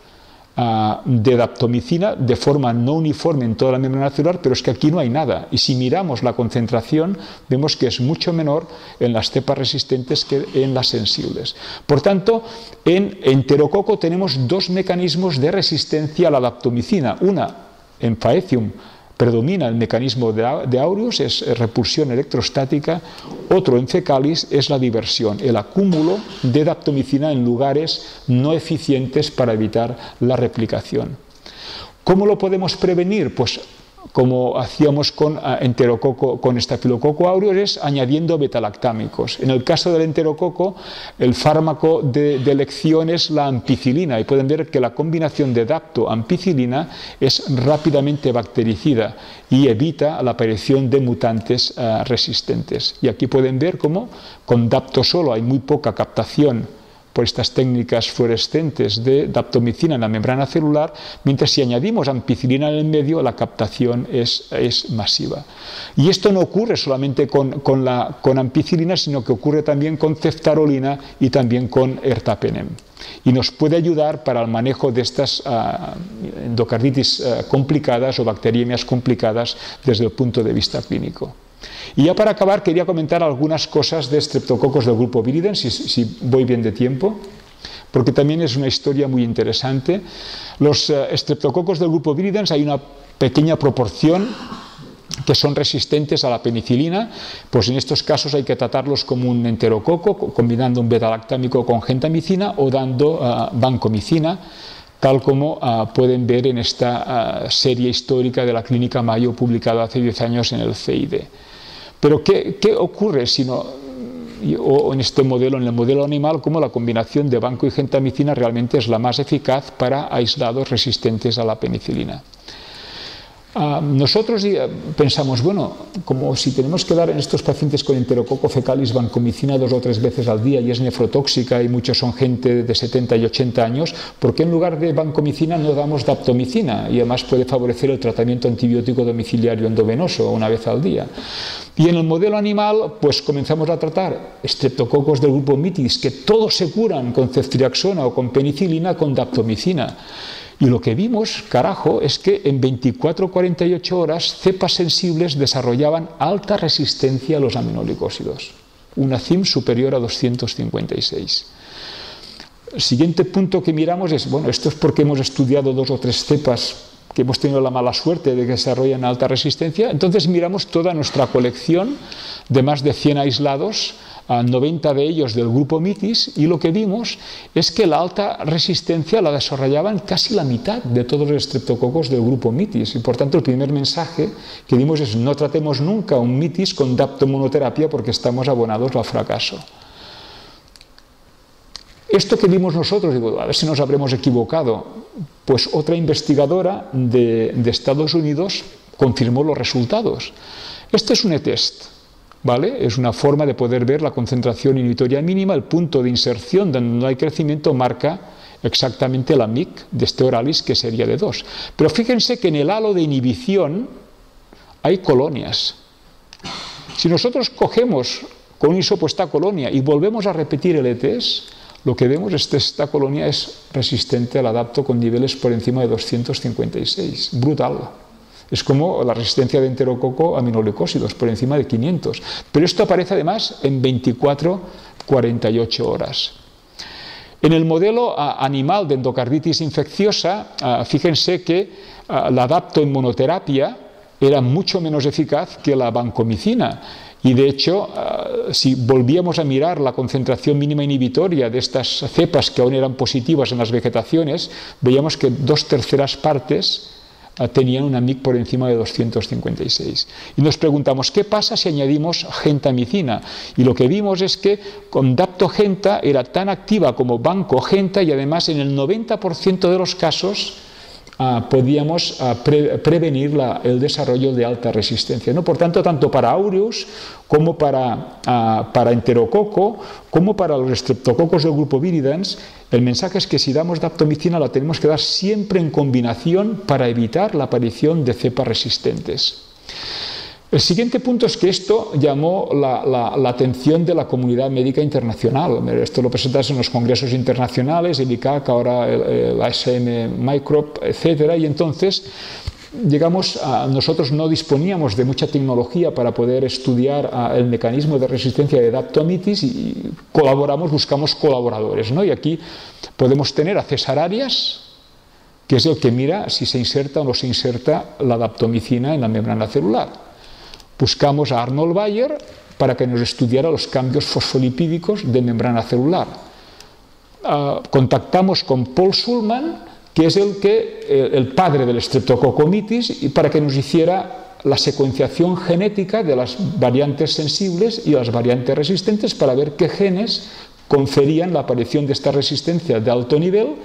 de daptomicina de forma no uniforme en toda la membrana celular, pero es que aquí no hay nada. Y si miramos la concentración, vemos que es mucho menor en las cepas resistentes que en las sensibles. Por tanto, en enterococo tenemos dos mecanismos de resistencia a la daptomicina. Una, en faecium, predomina el mecanismo de aureus, es repulsión electrostática. Otro, en fecalis, es la diversión, el acúmulo de daptomicina en lugares no eficientes para evitar la replicación. ¿Cómo lo podemos prevenir? Pues como hacíamos con enterococo, con estafilococo aureus, es añadiendo betalactámicos. En el caso del enterococo, el fármaco de, de elección es la ampicilina, y pueden ver que la combinación de dapto-ampicilina es rápidamente bactericida y evita la aparición de mutantes uh, resistentes. Y aquí pueden ver cómo con dapto solo hay muy poca captación por estas técnicas fluorescentes de daptomicina en la membrana celular, mientras si añadimos ampicilina en el medio, la captación es, es masiva. Y esto no ocurre solamente con, con, la, con ampicilina, sino que ocurre también con ceftarolina y también con ertapenem. Y nos puede ayudar para el manejo de estas uh, endocarditis uh, complicadas o bacteriemias complicadas desde el punto de vista clínico. Y ya para acabar quería comentar algunas cosas de streptococos del grupo Viridans, si, si voy bien de tiempo, porque también es una historia muy interesante. Los uh, streptococos del grupo Viridans, hay una pequeña proporción que son resistentes a la penicilina, pues en estos casos hay que tratarlos como un enterococo, combinando un betalactámico con gentamicina o dando uh, vancomicina, tal como uh, pueden ver en esta uh, serie histórica de la Clínica Mayo publicada hace diez años en el C I D. Pero ¿qué, qué ocurre si no, o en este modelo, en el modelo animal, como la combinación de banco y gentamicina realmente es la más eficaz para aislados resistentes a la penicilina? Uh, nosotros pensamos, bueno, como si tenemos que dar en estos pacientes con enterococo fecalis vancomicina dos o tres veces al día y es nefrotóxica y muchos son gente de setenta y ochenta años, ¿por qué en lugar de vancomicina no damos daptomicina? Y además puede favorecer el tratamiento antibiótico domiciliario endovenoso una vez al día. Y en el modelo animal, pues comenzamos a tratar streptococos del grupo mitis, que todos se curan con ceftriaxona o con penicilina con daptomicina. Y lo que vimos, carajo, es que en veinticuatro a cuarenta y ocho horas cepas sensibles desarrollaban alta resistencia a los aminoglicósidos, una C I M superior a doscientos cincuenta y seis. El siguiente punto que miramos es, bueno, esto es porque hemos estudiado dos o tres cepas que hemos tenido la mala suerte de que desarrollan alta resistencia. Entonces miramos toda nuestra colección de más de cien aislados, a noventa de ellos del grupo mitis, y lo que vimos es que la alta resistencia la desarrollaban casi la mitad de todos los estreptococos del grupo mitis, y por tanto el primer mensaje que dimos es no tratemos nunca un mitis con daptomonoterapia porque estamos abonados al fracaso. Esto que vimos nosotros, digo, a ver si nos habremos equivocado, pues otra investigadora de, de Estados Unidos confirmó los resultados. Este es un e-test, ¿vale? Es una forma de poder ver la concentración inhibitoria mínima, el punto de inserción donde no hay crecimiento marca exactamente la M I C de este oralis, que sería de dos. Pero fíjense que en el halo de inhibición hay colonias. Si nosotros cogemos con un hisopo esta colonia y volvemos a repetir el e-test, lo que vemos es que esta colonia es resistente al adapto con niveles por encima de doscientos cincuenta y seis. Brutal. Es como la resistencia de enterococo a aminoglicósidos, por encima de quinientos. Pero esto aparece además en veinticuatro a cuarenta y ocho horas. En el modelo animal de endocarditis infecciosa, fíjense que la adapto en monoterapia era mucho menos eficaz que la vancomicina. Y de hecho, si volvíamos a mirar la concentración mínima inhibitoria de estas cepas que aún eran positivas en las vegetaciones, veíamos que dos terceras partes tenían una M I C por encima de doscientos cincuenta y seis. Y nos preguntamos, ¿qué pasa si añadimos gentamicina? Y lo que vimos es que con daptogenta era tan activa como bancogenta, y además en el noventa por ciento de los casos Uh, podíamos uh, pre prevenir la, el desarrollo de alta resistencia, ¿no? Por tanto, tanto para aureus como para, uh, para enterococo, como para los streptococos del grupo Viridans, el mensaje es que si damos daptomicina la tenemos que dar siempre en combinación para evitar la aparición de cepas resistentes. El siguiente punto es que esto llamó la, la, la atención de la comunidad médica internacional. Esto lo presentas en los congresos internacionales, el I C A C, ahora el, el A S M Microbe, etcétera. Y entonces llegamos a, nosotros no disponíamos de mucha tecnología para poder estudiar a, el mecanismo de resistencia de DAPTO a mitis y colaboramos, buscamos colaboradores, ¿no? Y aquí podemos tener a César Arias, que es el que mira si se inserta o no se inserta la daptomicina en la membrana celular. Buscamos a Arnold Bayer para que nos estudiara los cambios fosfolipídicos de membrana celular. Uh, contactamos con Paul Sulman, que es el, que, el, el padre del Streptococcus mitis, y para que nos hiciera la secuenciación genética de las variantes sensibles y las variantes resistentes para ver qué genes conferían la aparición de esta resistencia de alto nivel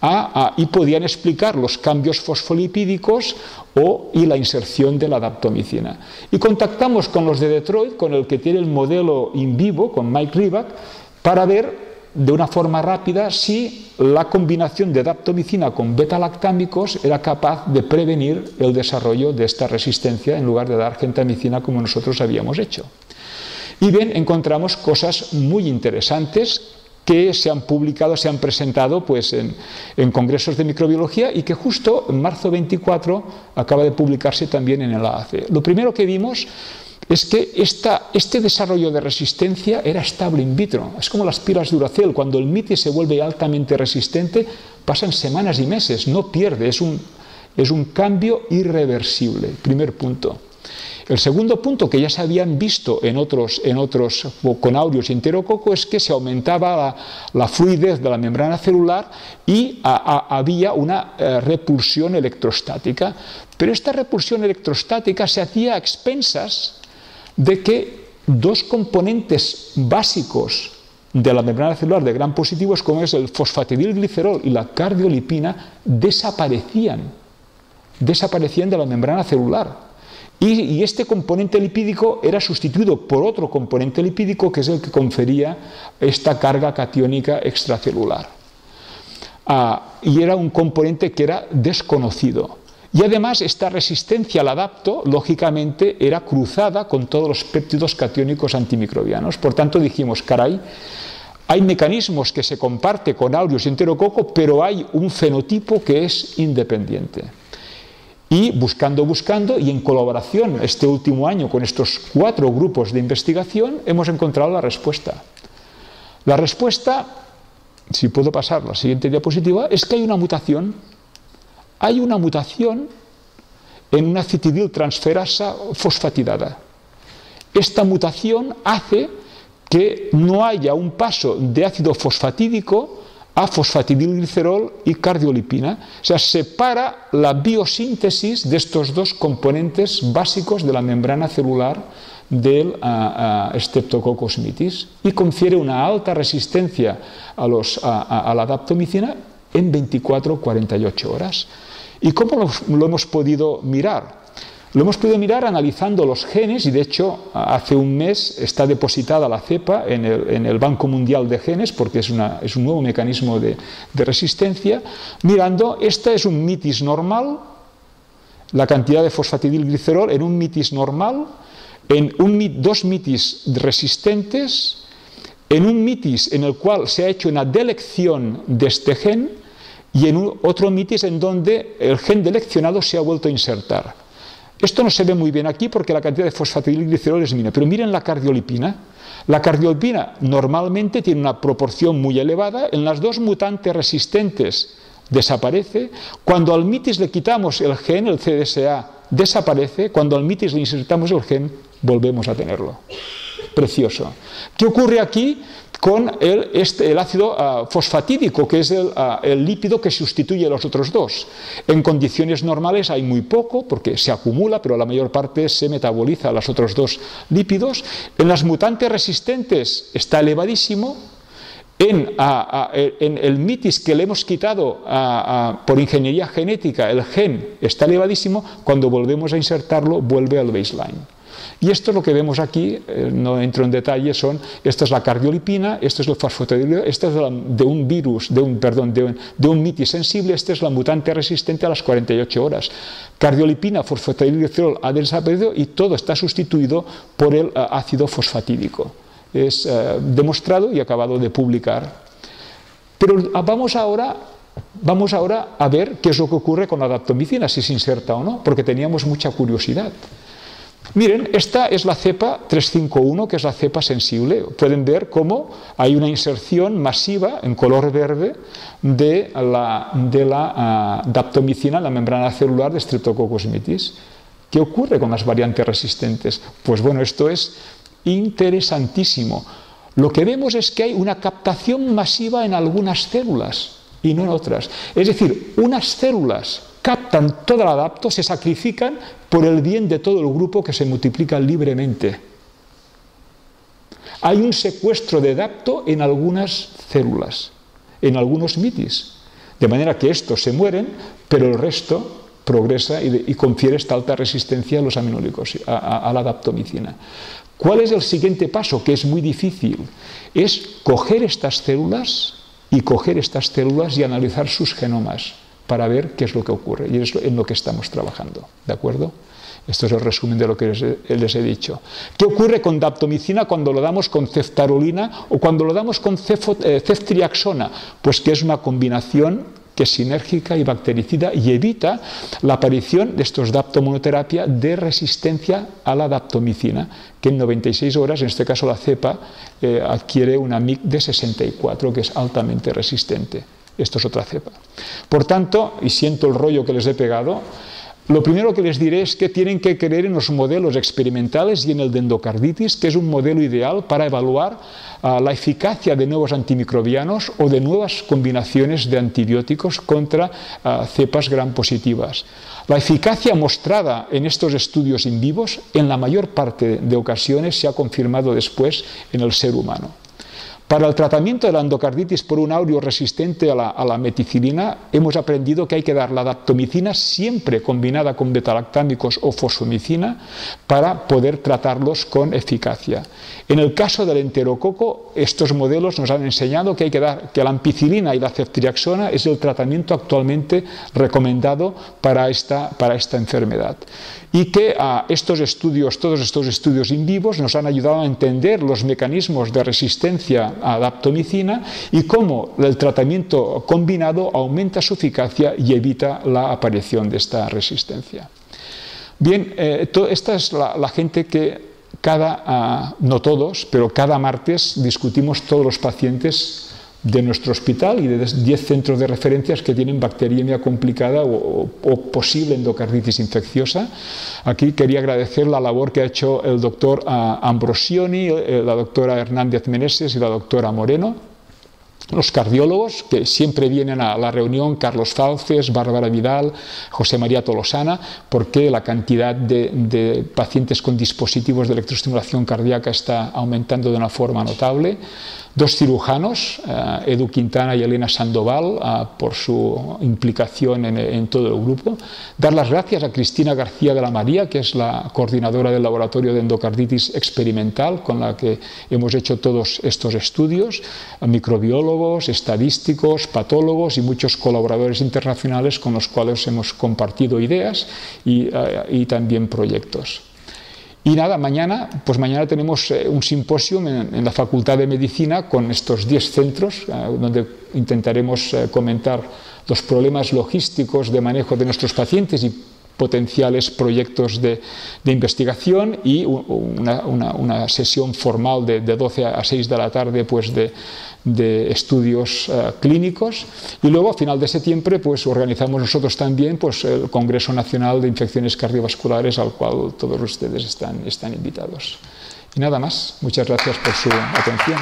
a, a, y podían explicar los cambios fosfolipídicos o, y la inserción de la daptomicina. Y contactamos con los de Detroit, con el que tiene el modelo in vivo, con Mike Rybak, para ver de una forma rápida si la combinación de daptomicina con beta-lactámicos era capaz de prevenir el desarrollo de esta resistencia en lugar de dar gentamicina como nosotros habíamos hecho. Y bien, encontramos cosas muy interesantes que se han publicado, se han presentado pues, en, en congresos de microbiología y que justo en marzo veinticuatro acaba de publicarse también en el A A C. Lo primero que vimos es que esta, este desarrollo de resistencia era estable in vitro. Es como las pilas de Duracell, cuando el mitis se vuelve altamente resistente, pasan semanas y meses, no pierde, es un, es un cambio irreversible. Primer punto. El segundo punto que ya se habían visto en otros, en otros con aureus y enterococo es que se aumentaba la, la fluidez de la membrana celular y a, a, había una eh, repulsión electrostática. Pero esta repulsión electrostática se hacía a expensas de que dos componentes básicos de la membrana celular de gran positivos, como es el fosfatidilglicerol y la cardiolipina, desaparecían, desaparecían de la membrana celular. Y este componente lipídico era sustituido por otro componente lipídico que es el que confería esta carga catiónica extracelular. Ah, y era un componente que era desconocido. Y además esta resistencia al adapto, lógicamente, era cruzada con todos los péptidos catiónicos antimicrobianos. Por tanto, dijimos, caray, hay mecanismos que se comparten con aureus y enterococo, pero hay un fenotipo que es independiente. Y buscando, buscando, y en colaboración este último año con estos cuatro grupos de investigación, hemos encontrado la respuesta. La respuesta, si puedo pasar la siguiente diapositiva, es que hay una mutación. Hay una mutación en una citidiltransferasa fosfatidada. Esta mutación hace que no haya un paso de ácido fosfatídico a fosfatidilglicerol y cardiolipina, o sea, separa la biosíntesis de estos dos componentes básicos de la membrana celular del uh, uh, Streptococcus mitis y confiere una alta resistencia a, los, a, a, a la daptomicina en veinticuatro a cuarenta y ocho horas. ¿Y cómo lo, lo hemos podido mirar? Lo hemos podido mirar analizando los genes y de hecho hace un mes está depositada la cepa en el, en el Banco Mundial de Genes porque es, una, es un nuevo mecanismo de, de resistencia, mirando, esta es un mitis normal, la cantidad de fosfatidilglicerol en un mitis normal, en un, dos mitis resistentes, en un mitis en el cual se ha hecho una delección de este gen y en un, otro mitis en donde el gen deleccionado se ha vuelto a insertar. Esto no se ve muy bien aquí porque la cantidad de fosfatidilglicerol es mínima, pero miren la cardiolipina. La cardiolipina normalmente tiene una proporción muy elevada, en las dos mutantes resistentes desaparece, cuando al mitis le quitamos el gen, el C D S A desaparece, cuando al mitis le insertamos el gen, volvemos a tenerlo. Precioso. ¿Qué ocurre aquí con el, este, el ácido uh, fosfatídico, que es el, uh, el lípido que sustituye a los otros dos? En condiciones normales hay muy poco, porque se acumula, pero la mayor parte se metaboliza a los otros dos lípidos. En las mutantes resistentes está elevadísimo. En, a, a, en el mitis que le hemos quitado a, a, por ingeniería genética, el gen está elevadísimo. Cuando volvemos a insertarlo, vuelve al baseline. Y esto es lo que vemos aquí, eh, no entro en detalle, son, esta es la cardiolipina, esto es el fosfotidilo, esta es la, de un virus, de un, perdón, de un, de un mitis sensible, esta es la mutante resistente a las cuarenta y ocho horas. Cardiolipina, fosfotidilgliceriol ha desaparecido y todo está sustituido por el uh, ácido fosfatídico. Es uh, demostrado y acabado de publicar. Pero uh, vamos ahora... Vamos ahora a ver qué es lo que ocurre con la daptomicina, si se inserta o no, porque teníamos mucha curiosidad. Miren, esta es la cepa tres cinco uno, que es la cepa sensible. Pueden ver cómo hay una inserción masiva, en color verde, de la, de la uh, daptomicina en la membrana celular de Streptococcus mitis. ¿Qué ocurre con las variantes resistentes? Pues bueno, esto es interesantísimo. Lo que vemos es que hay una captación masiva en algunas células y no en otras. Es decir, unas células captan todo el adapto, se sacrifican por el bien de todo el grupo que se multiplica libremente. Hay un secuestro de adapto en algunas células, en algunos mitis, de manera que estos se mueren, pero el resto progresa y, de, y confiere esta alta resistencia a los aminólicos, a, a, a la daptomicina. ¿Cuál es el siguiente paso? Que es muy difícil. Es coger estas células y coger estas células y analizar sus genomas para ver qué es lo que ocurre, y es en lo que estamos trabajando, ¿de acuerdo? Esto es el resumen de lo que les he dicho. ¿Qué ocurre con daptomicina cuando lo damos con ceftarolina o cuando lo damos con ceftriaxona? Pues que es una combinación que es sinérgica y bactericida y evita la aparición de estos daptomonoterapia de resistencia a la daptomicina, que en noventa y seis horas, en este caso la cepa, eh, adquiere una M I C de sesenta y cuatro, que es altamente resistente. Esto es otra cepa. Por tanto, y siento el rollo que les he pegado, lo primero que les diré es que tienen que creer en los modelos experimentales y en el de endocarditis, que es un modelo ideal para evaluar uh, la eficacia de nuevos antimicrobianos o de nuevas combinaciones de antibióticos contra uh, cepas gram positivas. La eficacia mostrada en estos estudios in vivos, en la mayor parte de ocasiones, se ha confirmado después en el ser humano. Para el tratamiento de la endocarditis por un aureus resistente a la, a la meticilina, hemos aprendido que hay que dar la daptomicina siempre combinada con betalactámicos o fosfomicina para poder tratarlos con eficacia. En el caso del enterococo, estos modelos nos han enseñado que hay que dar que la ampicilina y la ceftriaxona es el tratamiento actualmente recomendado para esta, para esta enfermedad. Y que a estos estudios, todos estos estudios in vivos nos han ayudado a entender los mecanismos de resistencia a daptomicina y cómo el tratamiento combinado aumenta su eficacia y evita la aparición de esta resistencia. Bien, eh, to, esta es la, la gente que cada, uh, no todos, pero cada martes discutimos todos los pacientes de nuestro hospital y de diez centros de referencias que tienen bacteriemia complicada o, o posible endocarditis infecciosa. Aquí quería agradecer la labor que ha hecho el doctor Ambrosioni, la doctora Hernández Meneses y la doctora Moreno. Los cardiólogos, que siempre vienen a la reunión, Carlos Fauces, Bárbara Vidal, José María Tolosana, porque la cantidad de, de pacientes con dispositivos de electroestimulación cardíaca está aumentando de una forma notable. Dos cirujanos, eh, Edu Quintana y Elena Sandoval, eh, por su implicación en, en todo el grupo. Dar las gracias a Cristina García de la María, que es la coordinadora del Laboratorio de Endocarditis Experimental, con la que hemos hecho todos estos estudios, microbiólogos, estadísticos, patólogos y muchos colaboradores internacionales con los cuales hemos compartido ideas y, uh, y también proyectos. Y nada, mañana, pues mañana tenemos un simposio en, en la Facultad de Medicina con estos diez centros, uh, donde intentaremos uh, comentar los problemas logísticos de manejo de nuestros pacientes y potenciales proyectos de, de investigación, y una, una, una sesión formal de, de doce a seis de la tarde, pues de, de estudios uh, clínicos, y luego a final de septiembre pues organizamos nosotros también pues el Congreso Nacional de Infecciones Cardiovasculares, al cual todos ustedes están, están invitados. Y nada más, muchas gracias por su atención.